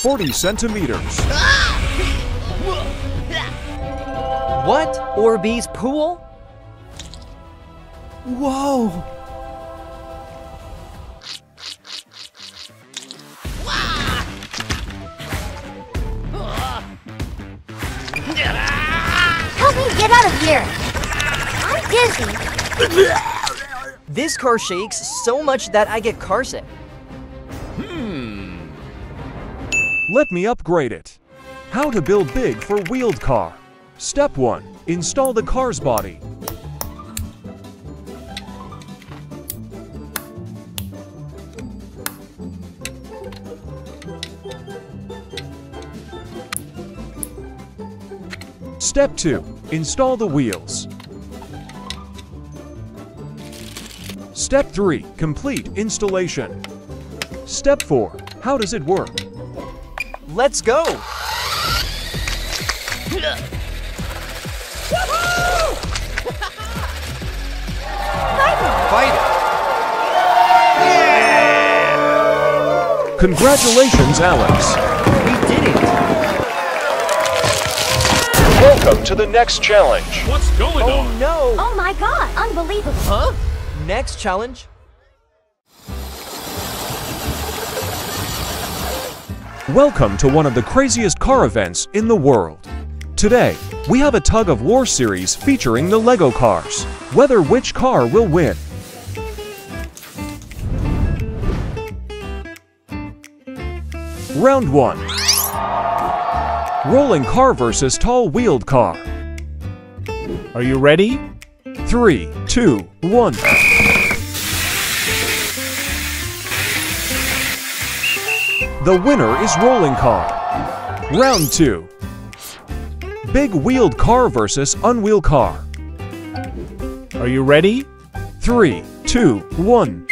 forty centimeters. What? Orbeez pool? Whoa! Help me get out of here! I'm dizzy! This car shakes so much that I get carsick. Hmm. Let me upgrade it. How to build big for wheeled car. Step one. Install the car's body. Step two. Install the wheels. Step three. Complete installation. Step four. How does it work? Let's go! Fight it! Congratulations, Alex! We did it! Welcome to the next challenge! What's going oh, on? Oh no! Oh my god! Unbelievable! Huh? Next challenge? Welcome to one of the craziest car events in the world. Today, we have a tug of war series featuring the LEGO cars. Whether which car will win. Round one. Rolling car versus tall wheeled car. Are you ready? three, two, one. The winner is rolling car. Round two. Big wheeled car versus unwheeled car. Are you ready? three, two, one.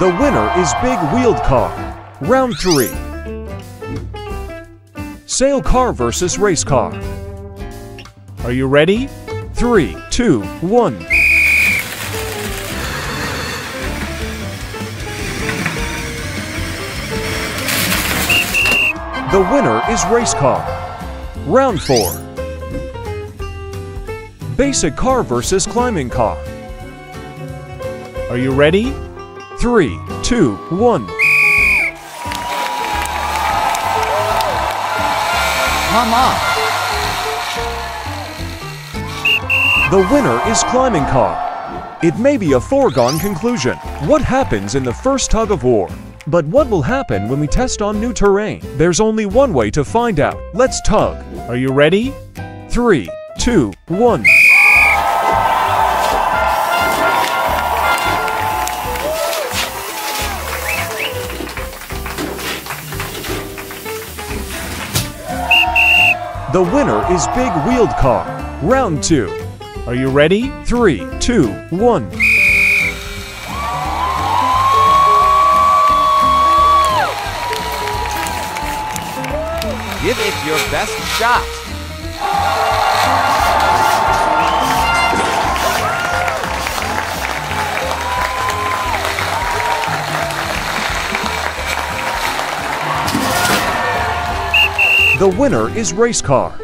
The winner is big wheeled car. Round three. Sail car versus race car. Are you ready? three, two, one. The winner is race car. Round four. Basic car versus climbing car. Are you ready? three, two, one. Come on. The winner is climbing car. It may be a foregone conclusion. What happens in the first tug of war? But what will happen when we test on new terrain? There's only one way to find out. Let's tug. Are you ready? Three, two, one. The winner is big wheeled car. Round two. Are you ready? Three, two, one. Give it your best shot! The winner is race car.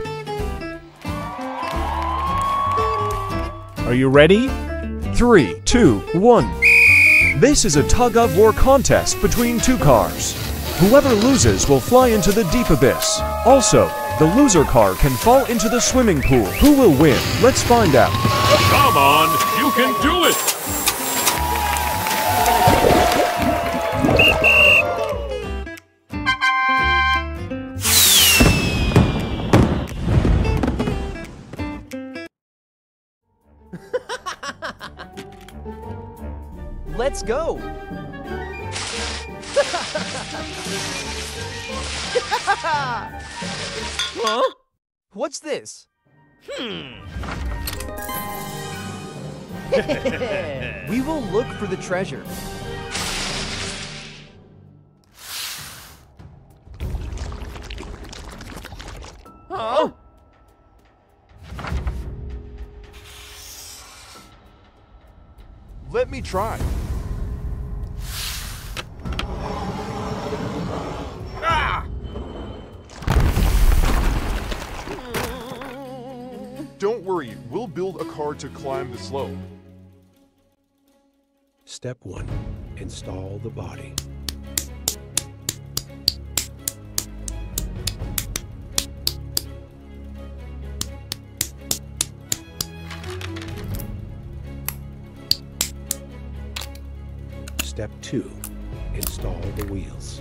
Are you ready? Three, two, one. This is a tug-of-war contest between two cars. Whoever loses will fly into the deep abyss. Also, the loser car can fall into the swimming pool. Who will win? Let's find out. Come on, you can do it! Let's go! Huh? What's this? Hmm. We will look for the treasure. Huh? Let me try. Don't worry, we'll build a car to climb the slope. Step one. Install the body. Step two, install the wheels.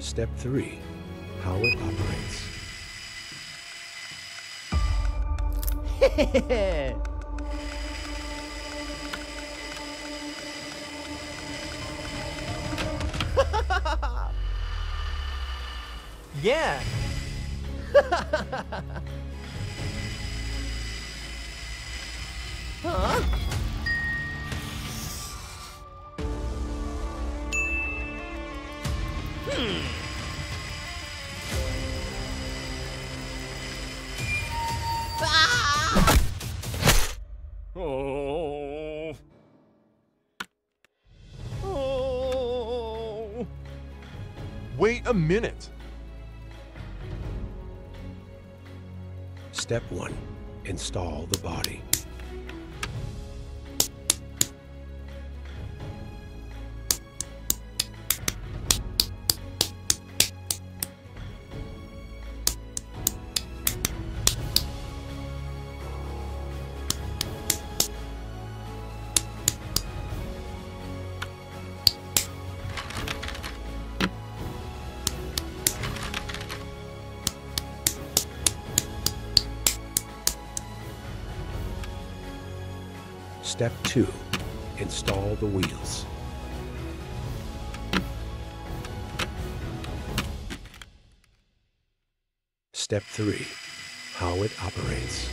Step three, how it operates. Yeah. Huh? Hmm. Ah! Oh. Oh. Wait a minute. Step one, install the body. Step two, install the wheels. Step three, how it operates.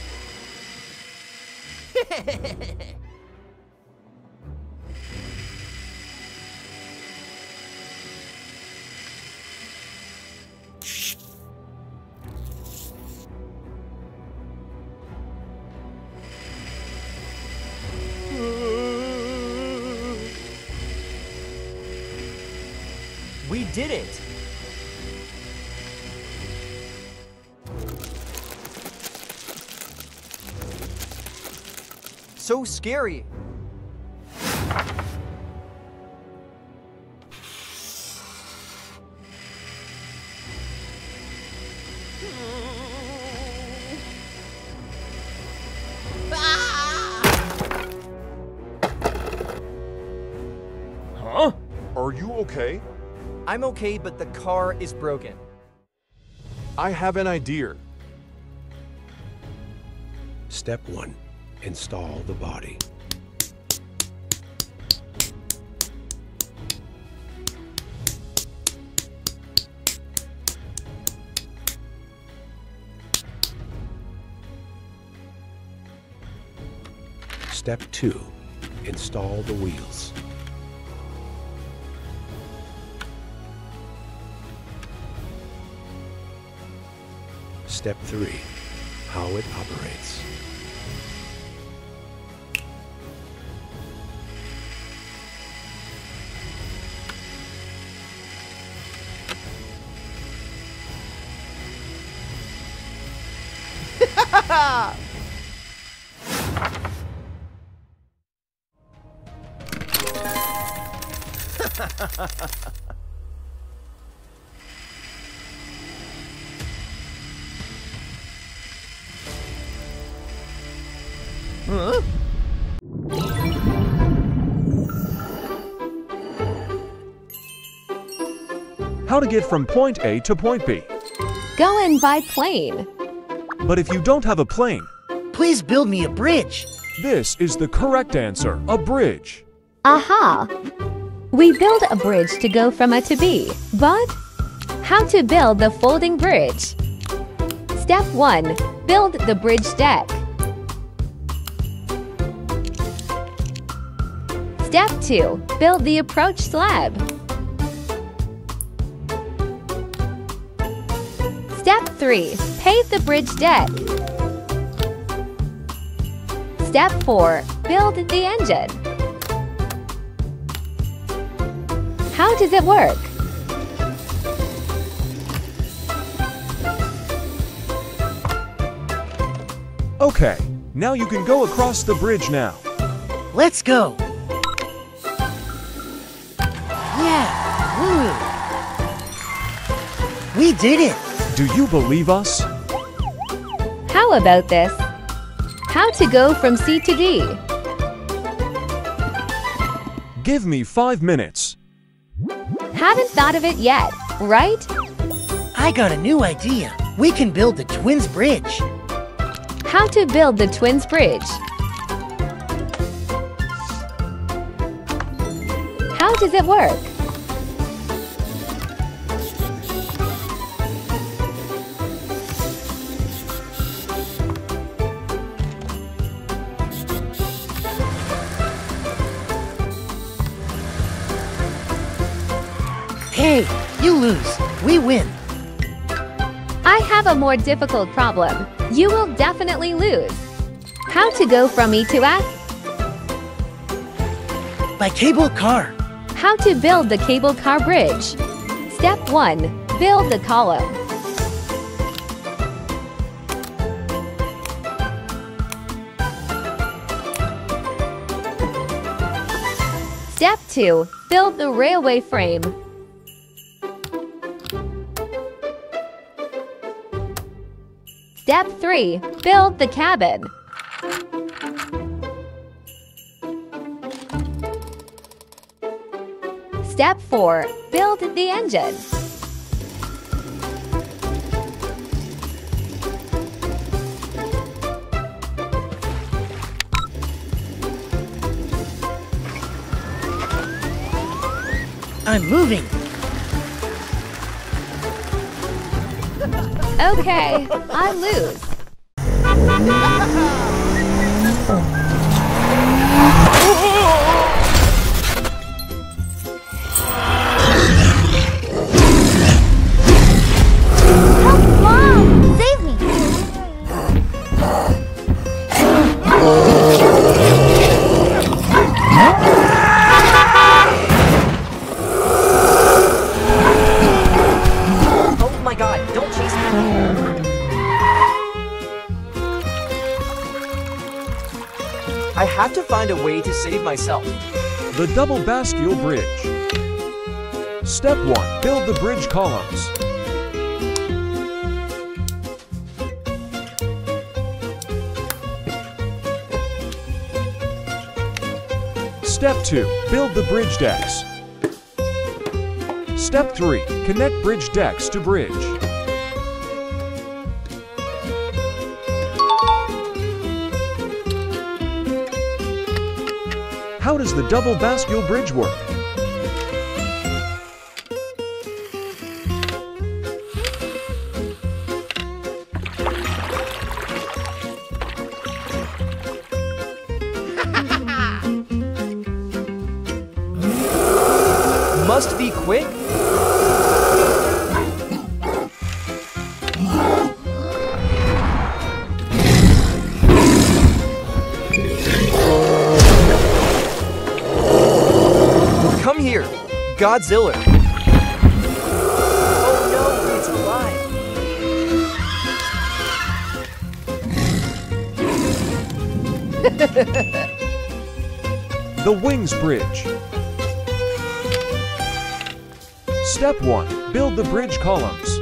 We did it! So scary! Huh? Are you okay? I'm okay, but the car is broken. I have an idea. Step one, install the body. Step two, install the wheels. Step three, how it operates. Huh? How to get from point A to point B? Go in by plane. But if you don't have a plane, please build me a bridge. This is the correct answer, a bridge. Aha! We build a bridge to go from A to B, but how to build the folding bridge? Step one, build the bridge deck. Step two, build the approach slab. Step three, pave the bridge deck. Step four, build the engine. How does it work? Okay, now you can go across the bridge now. Let's go. We did it! Do you believe us? How about this? How to go from C to D? Give me five minutes. Haven't thought of it yet, right? I got a new idea. We can build the Twins Bridge. How to build the Twins Bridge? How does it work? Hey, you lose. We win. I have a more difficult problem. You will definitely lose. How to go from E to F? By cable car. How to build the cable car bridge? Step one. Build the column. Step two. Build the railway frame. Step three. Build the cabin. Step four. Build the engine. I'm moving. Okay, I lose. Help, Mom! Save me! Oh my God, don't chase me! I have to find a way to save myself. The double bascule bridge. Step one. Build the bridge columns. Step two. Build the bridge decks. Step three. Connect bridge decks to bridge. How does the double bascule bridge work? Must be quick. Godzilla. Oh no, it's alive. The Wings Bridge. Step one. Build the bridge columns.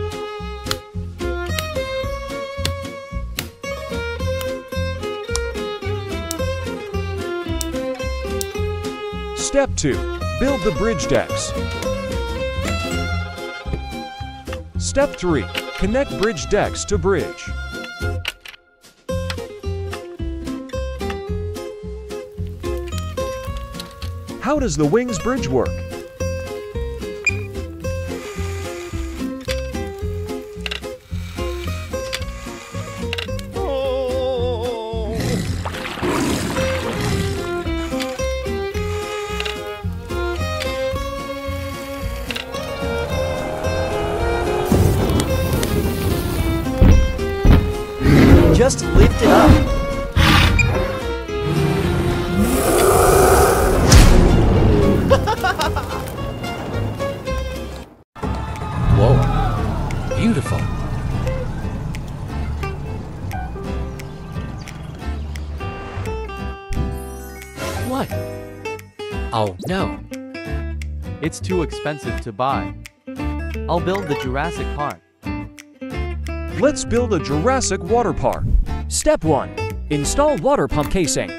Step two. Build the bridge decks. Step three. Connect bridge decks to bridge. How does the Wings Bridge work? Just lift it up. Whoa, beautiful. What? Oh, no. It's too expensive to buy. I'll build the Jurassic Park. Let's build a Jurassic water park. Step one. Install water pump casing.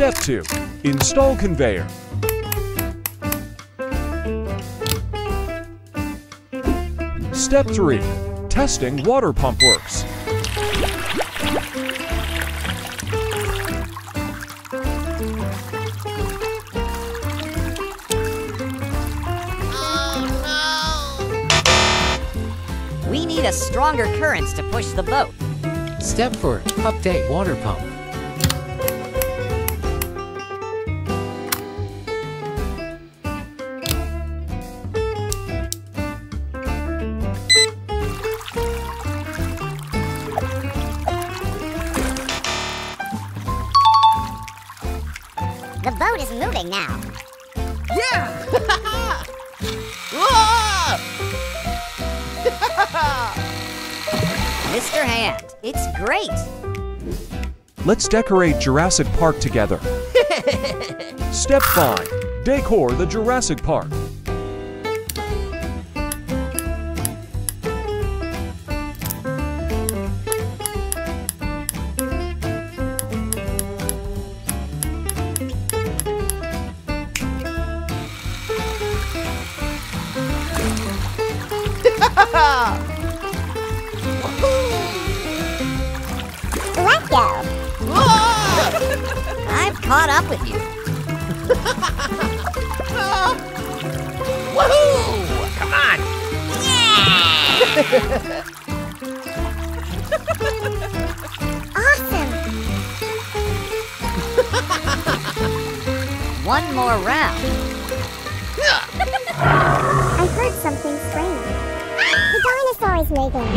Step two, install conveyor. Step three, testing water pump works. Oh no! We need a stronger currents to push the boat. Step four, update water pump. The boat is moving now. Yeah! Mister Hand, it's great. Let's decorate Jurassic Park together. Step five, decor the Jurassic Park. Lego! I've caught up with you. uh, Woohoo! Come on! Yeah! Awesome! One more round. I heard something strange. The dinosaur is making.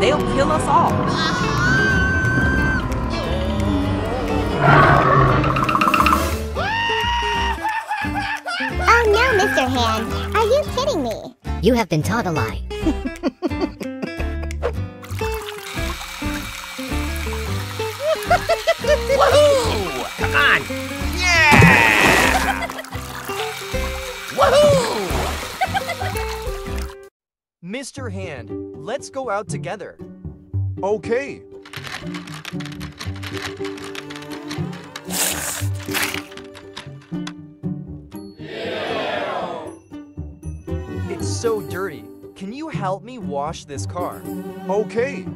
They'll kill us all. Oh no, Mister Hand, are you kidding me? You have been taught a lie. Woohoo! Come on! Yeah! Woohoo! Mister Hand, let's go out together. Okay. It's so dirty. Can you help me wash this car? Okay.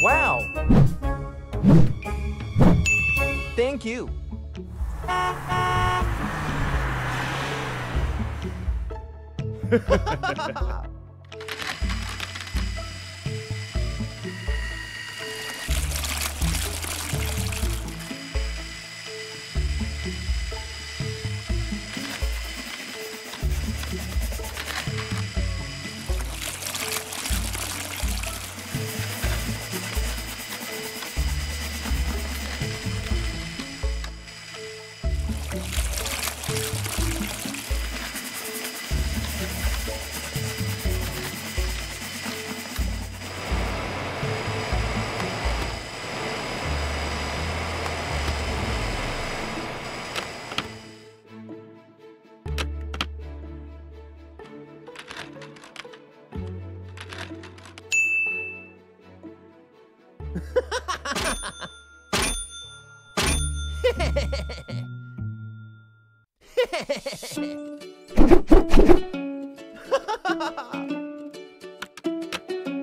Wow! Thank you!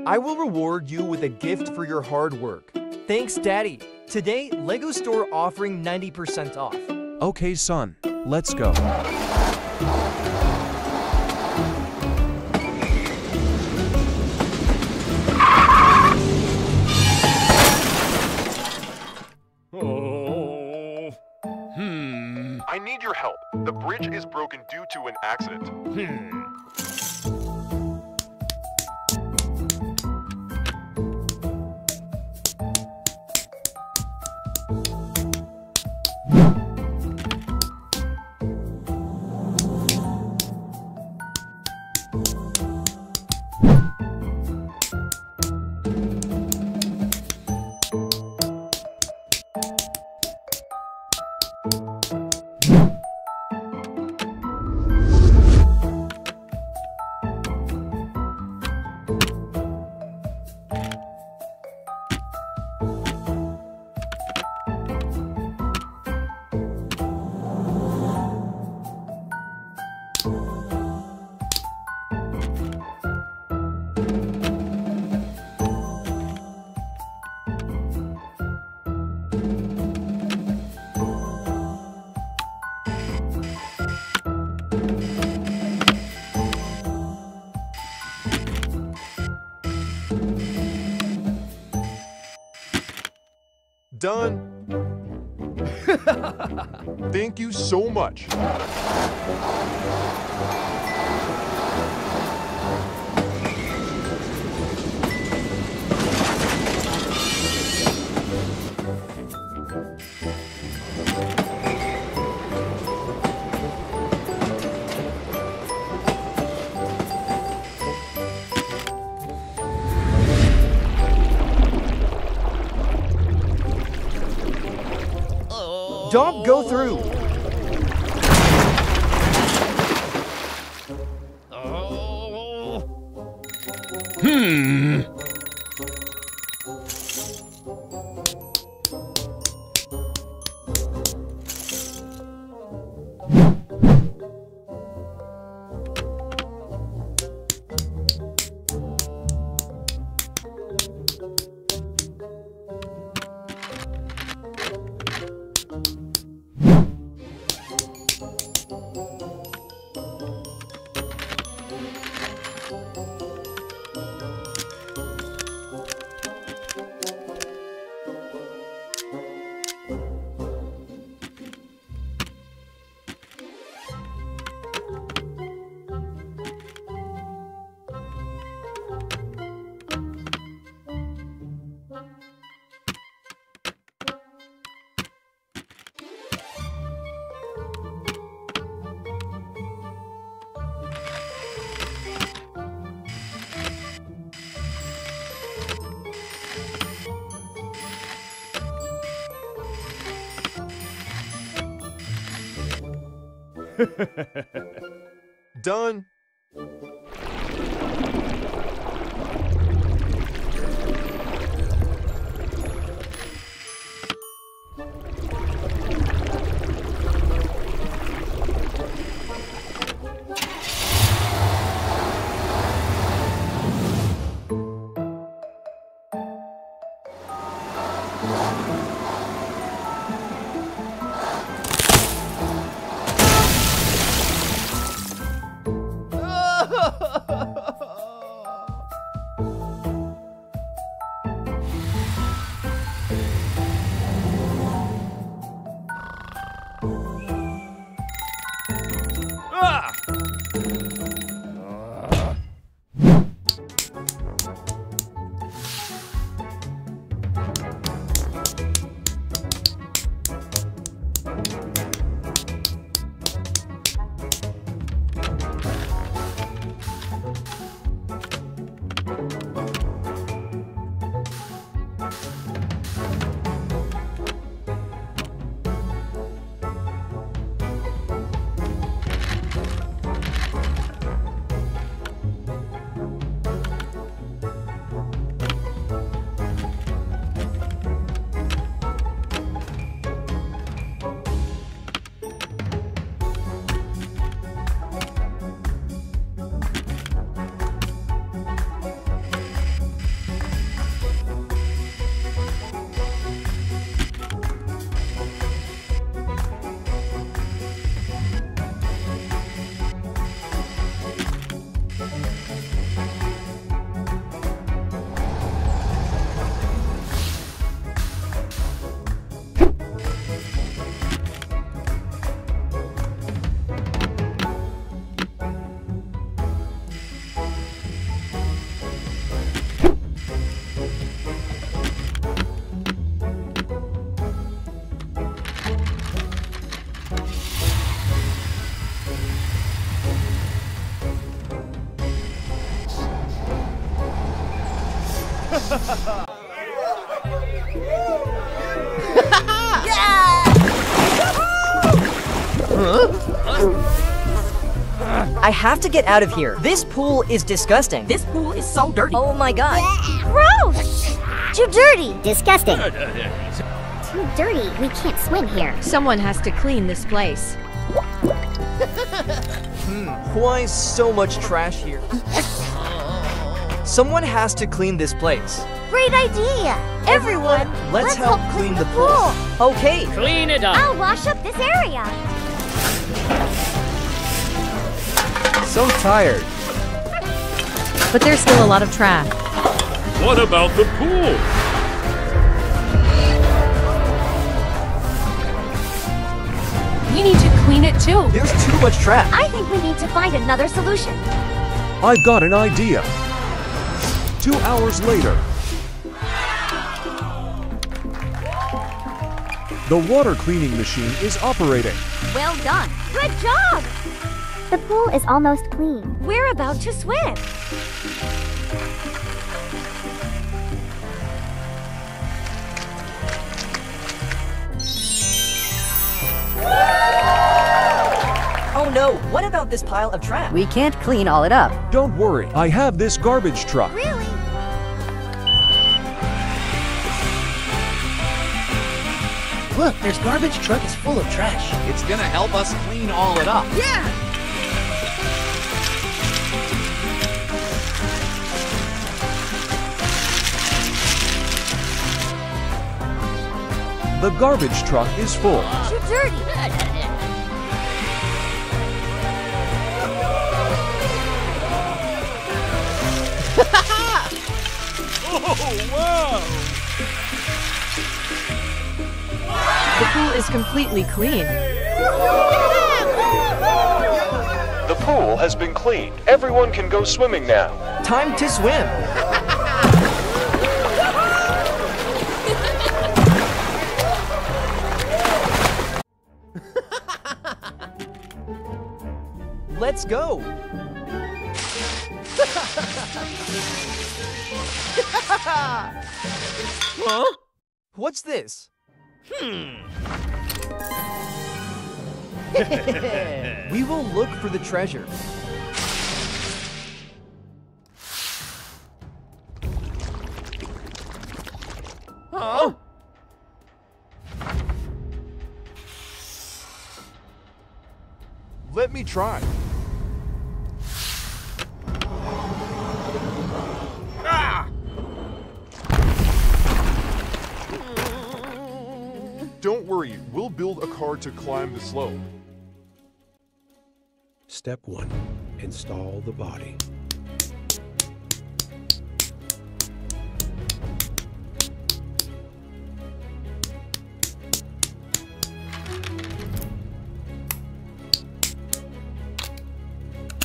I will reward you with a gift for your hard work. Thanks, Daddy. Today, LEGO Store offering ninety percent off. Okay, son, let's go. Oh. Hmm. I need your help. The bridge is broken due to an accident. Hmm. Done. Thank you so much. Don't go through. Oh. Hmm. Done. I have to get out of here. This pool is disgusting. This pool is so dirty. Oh my god. Yeah. Gross! Too dirty. Disgusting. Too dirty. We can't swim here. Someone has to clean this place. Hmm, why so much trash here? Someone has to clean this place. Great idea! Everyone, Everyone let's, let's help, help clean, clean the pool. pool. Okay. Clean it up. I'll wash up this area. So tired. But there's still a lot of trash. What about the pool? We need to clean it too. There's too much trash. I think we need to find another solution. I've got an idea. Two hours later. The water cleaning machine is operating. Well done. Good job. The pool is almost clean. We're about to swim. Oh no, what about this pile of trash? We can't clean all it up. Don't worry, I have this garbage truck. Really? Look, there's garbage truck is full of trash. It's gonna help us clean all it up. Yeah! The garbage truck is full. Too dirty. Oh, wow. The pool is completely clean. The pool has been cleaned. Everyone can go swimming now. Time to swim. Let's go! Huh? What's this? Hmm. We will look for the treasure. Huh? Let me try. Don't worry, we'll build a car to climb the slope. Step one, install the body.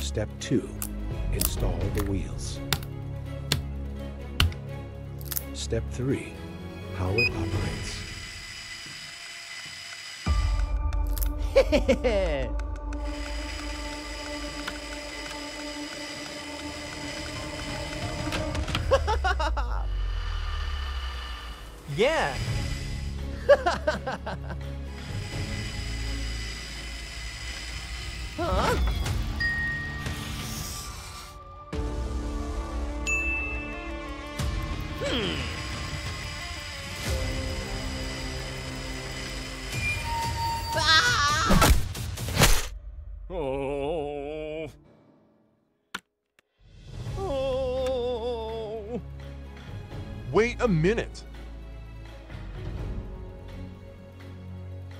Step two, install the wheels. Step three, how it operates. Yeah. Huh? Hmm. Oh. Oh. Wait a minute.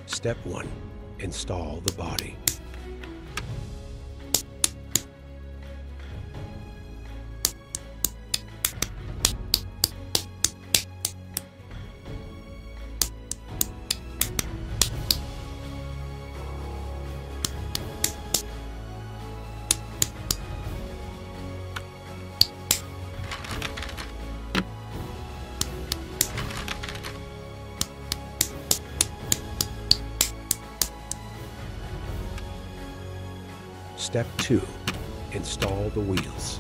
Step one, install the body. Step two, install the wheels.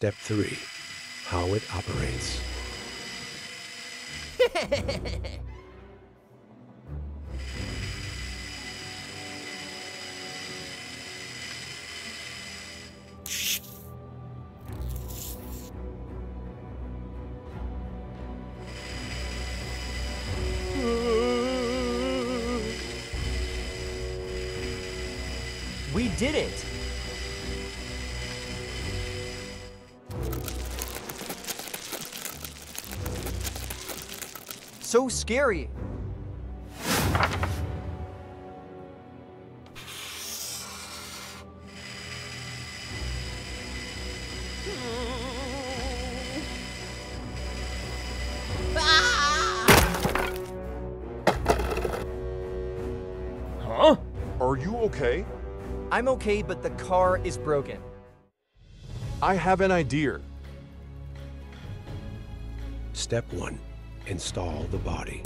step three, how it operates. We did it! So scary! Huh? Are you okay? I'm okay, but the car is broken. I have an idea. Step one. Install the body.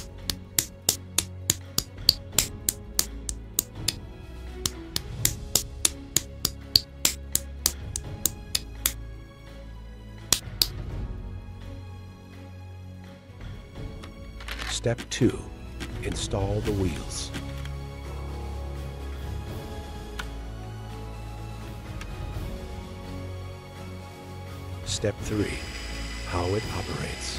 Step two, install the wheels. Step three, how it operates.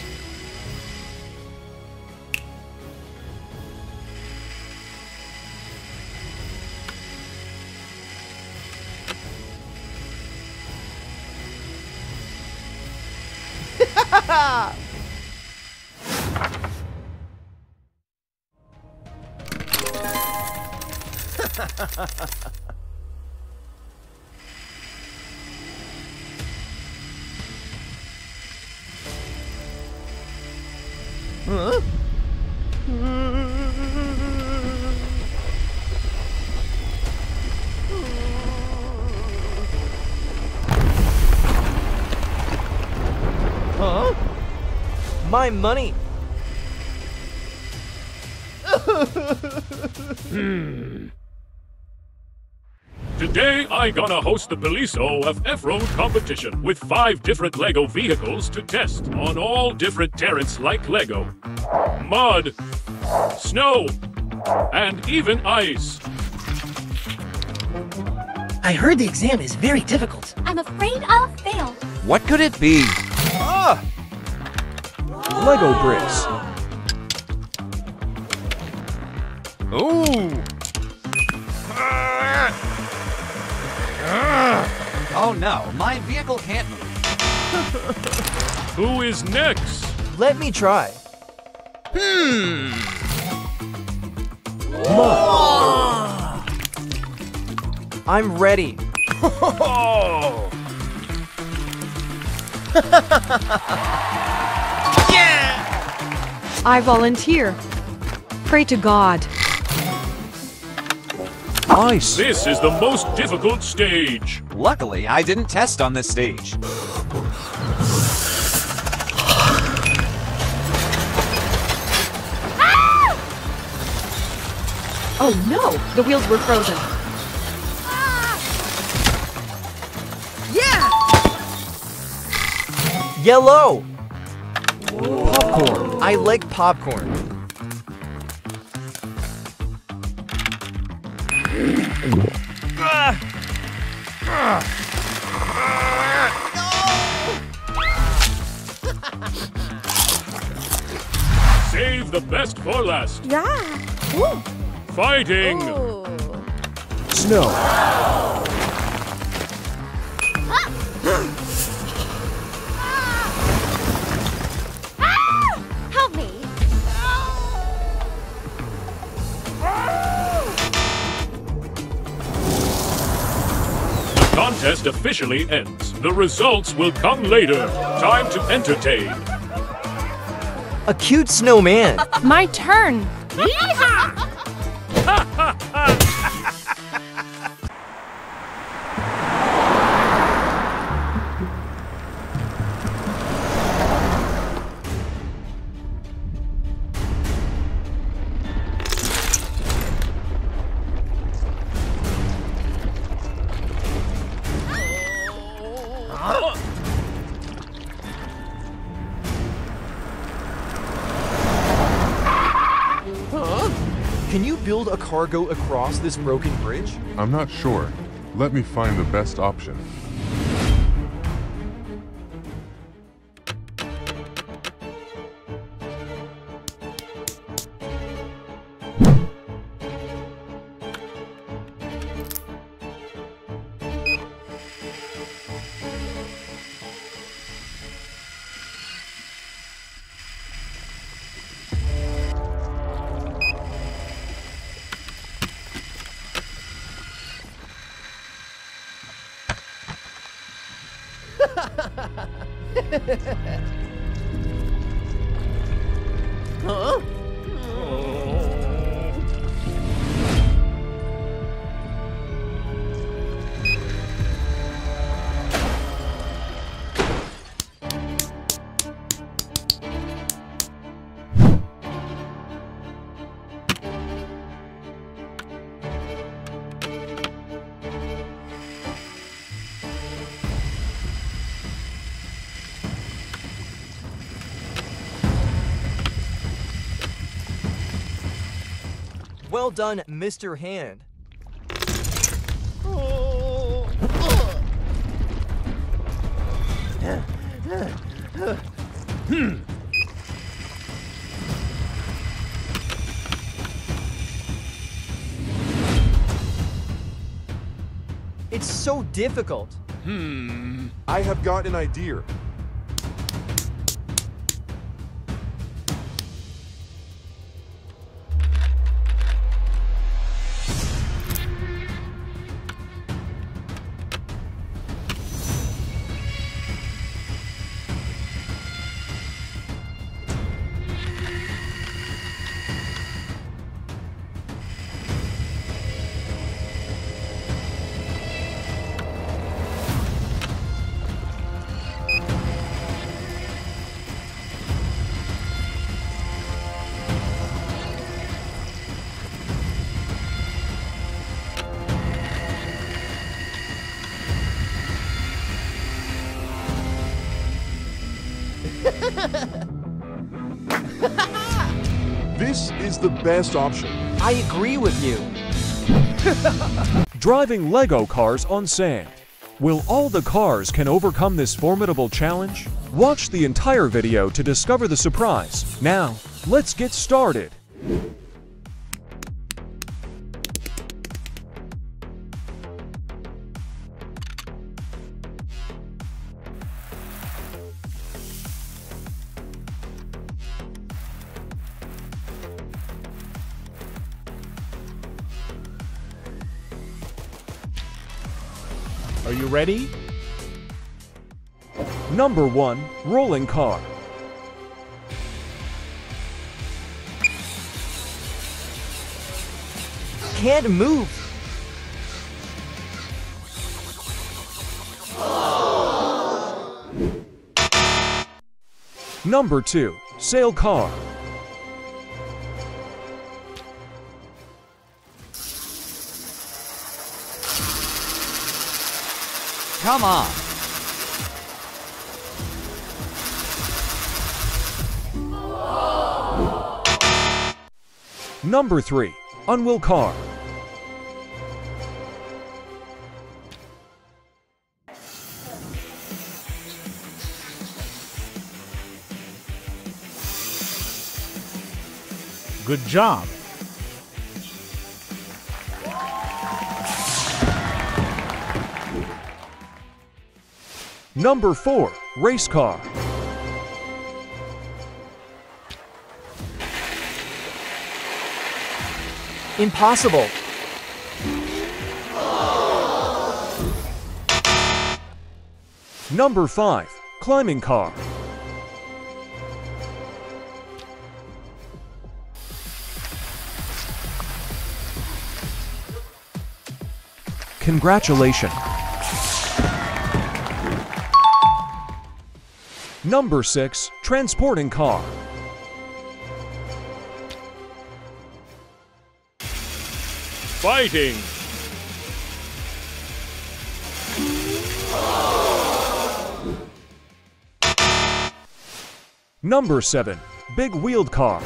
Huh? Huh? My money. hmm. Today, I'm gonna host the Beliso F F Road competition with five different LEGO vehicles to test on all different terrains like LEGO, mud, snow, and even ice. I heard the exam is very difficult. I'm afraid I'll fail. What could it be? Ah! LEGO bricks. Ooh! Oh no, my vehicle can't move. Who is next? Let me try. Hmm. Whoa. I'm ready. Yeah! I volunteer. Pray to God. Ice. This is the most difficult stage. Luckily, I didn't test on this stage. Ah! Oh no, the wheels were frozen. Ah! Yeah! Yellow! Whoa. Popcorn. I like popcorn. Save the best for last. Yeah. Ooh. Fighting. Ooh. Snow. Ah. Ah. Help me. The contest officially ends. The results will come later. Time to entertain. A cute snowman. My turn. Can you build a car go across this broken bridge? I'm not sure. Let me find the best option. Huh? Well done, Mister Hand. Oh. Hmm. It's so difficult. Hmm. I have got an idea. This is the best option. I agree with you. Driving LEGO cars on sand. Will all the cars can overcome this formidable challenge? Watch the entire video to discover the surprise. Now, let's get started. Are you ready? Number one, rolling car. Can't move. Oh. Number two, sail car. Come on. Oh. Number three, unwheel car. Good job. Number four, race car. Impossible. Oh. Number five, climbing car. Congratulations. Number six, transporting car. Fighting. Oh. Number seven, big wheeled car.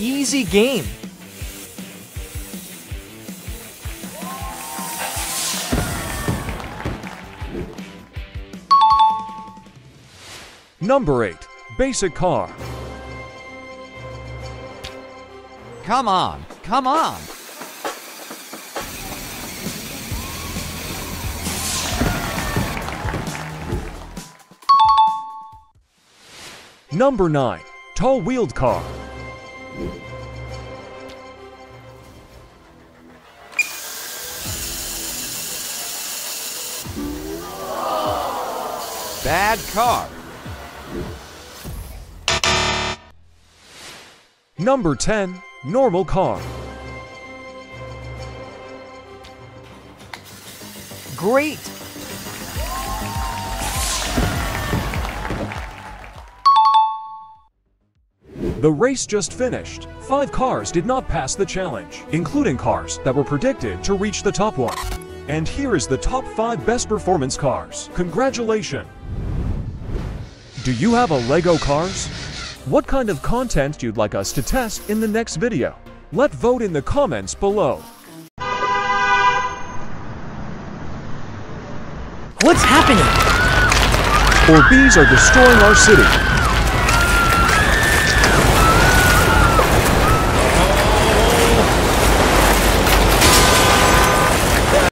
easy game. Number eight, basic car. Come on, come on. Number nine, tall wheeled car. Bad car. Number ten, normal car. Great. The race just finished. Five cars did not pass the challenge, including cars that were predicted to reach the top one. And here is the top five best performance cars. Congratulations! Do you have a LEGO Cars? What kind of content you'd like us to test in the next video? Let vote in the comments below. What's happening? Or bees are destroying our city.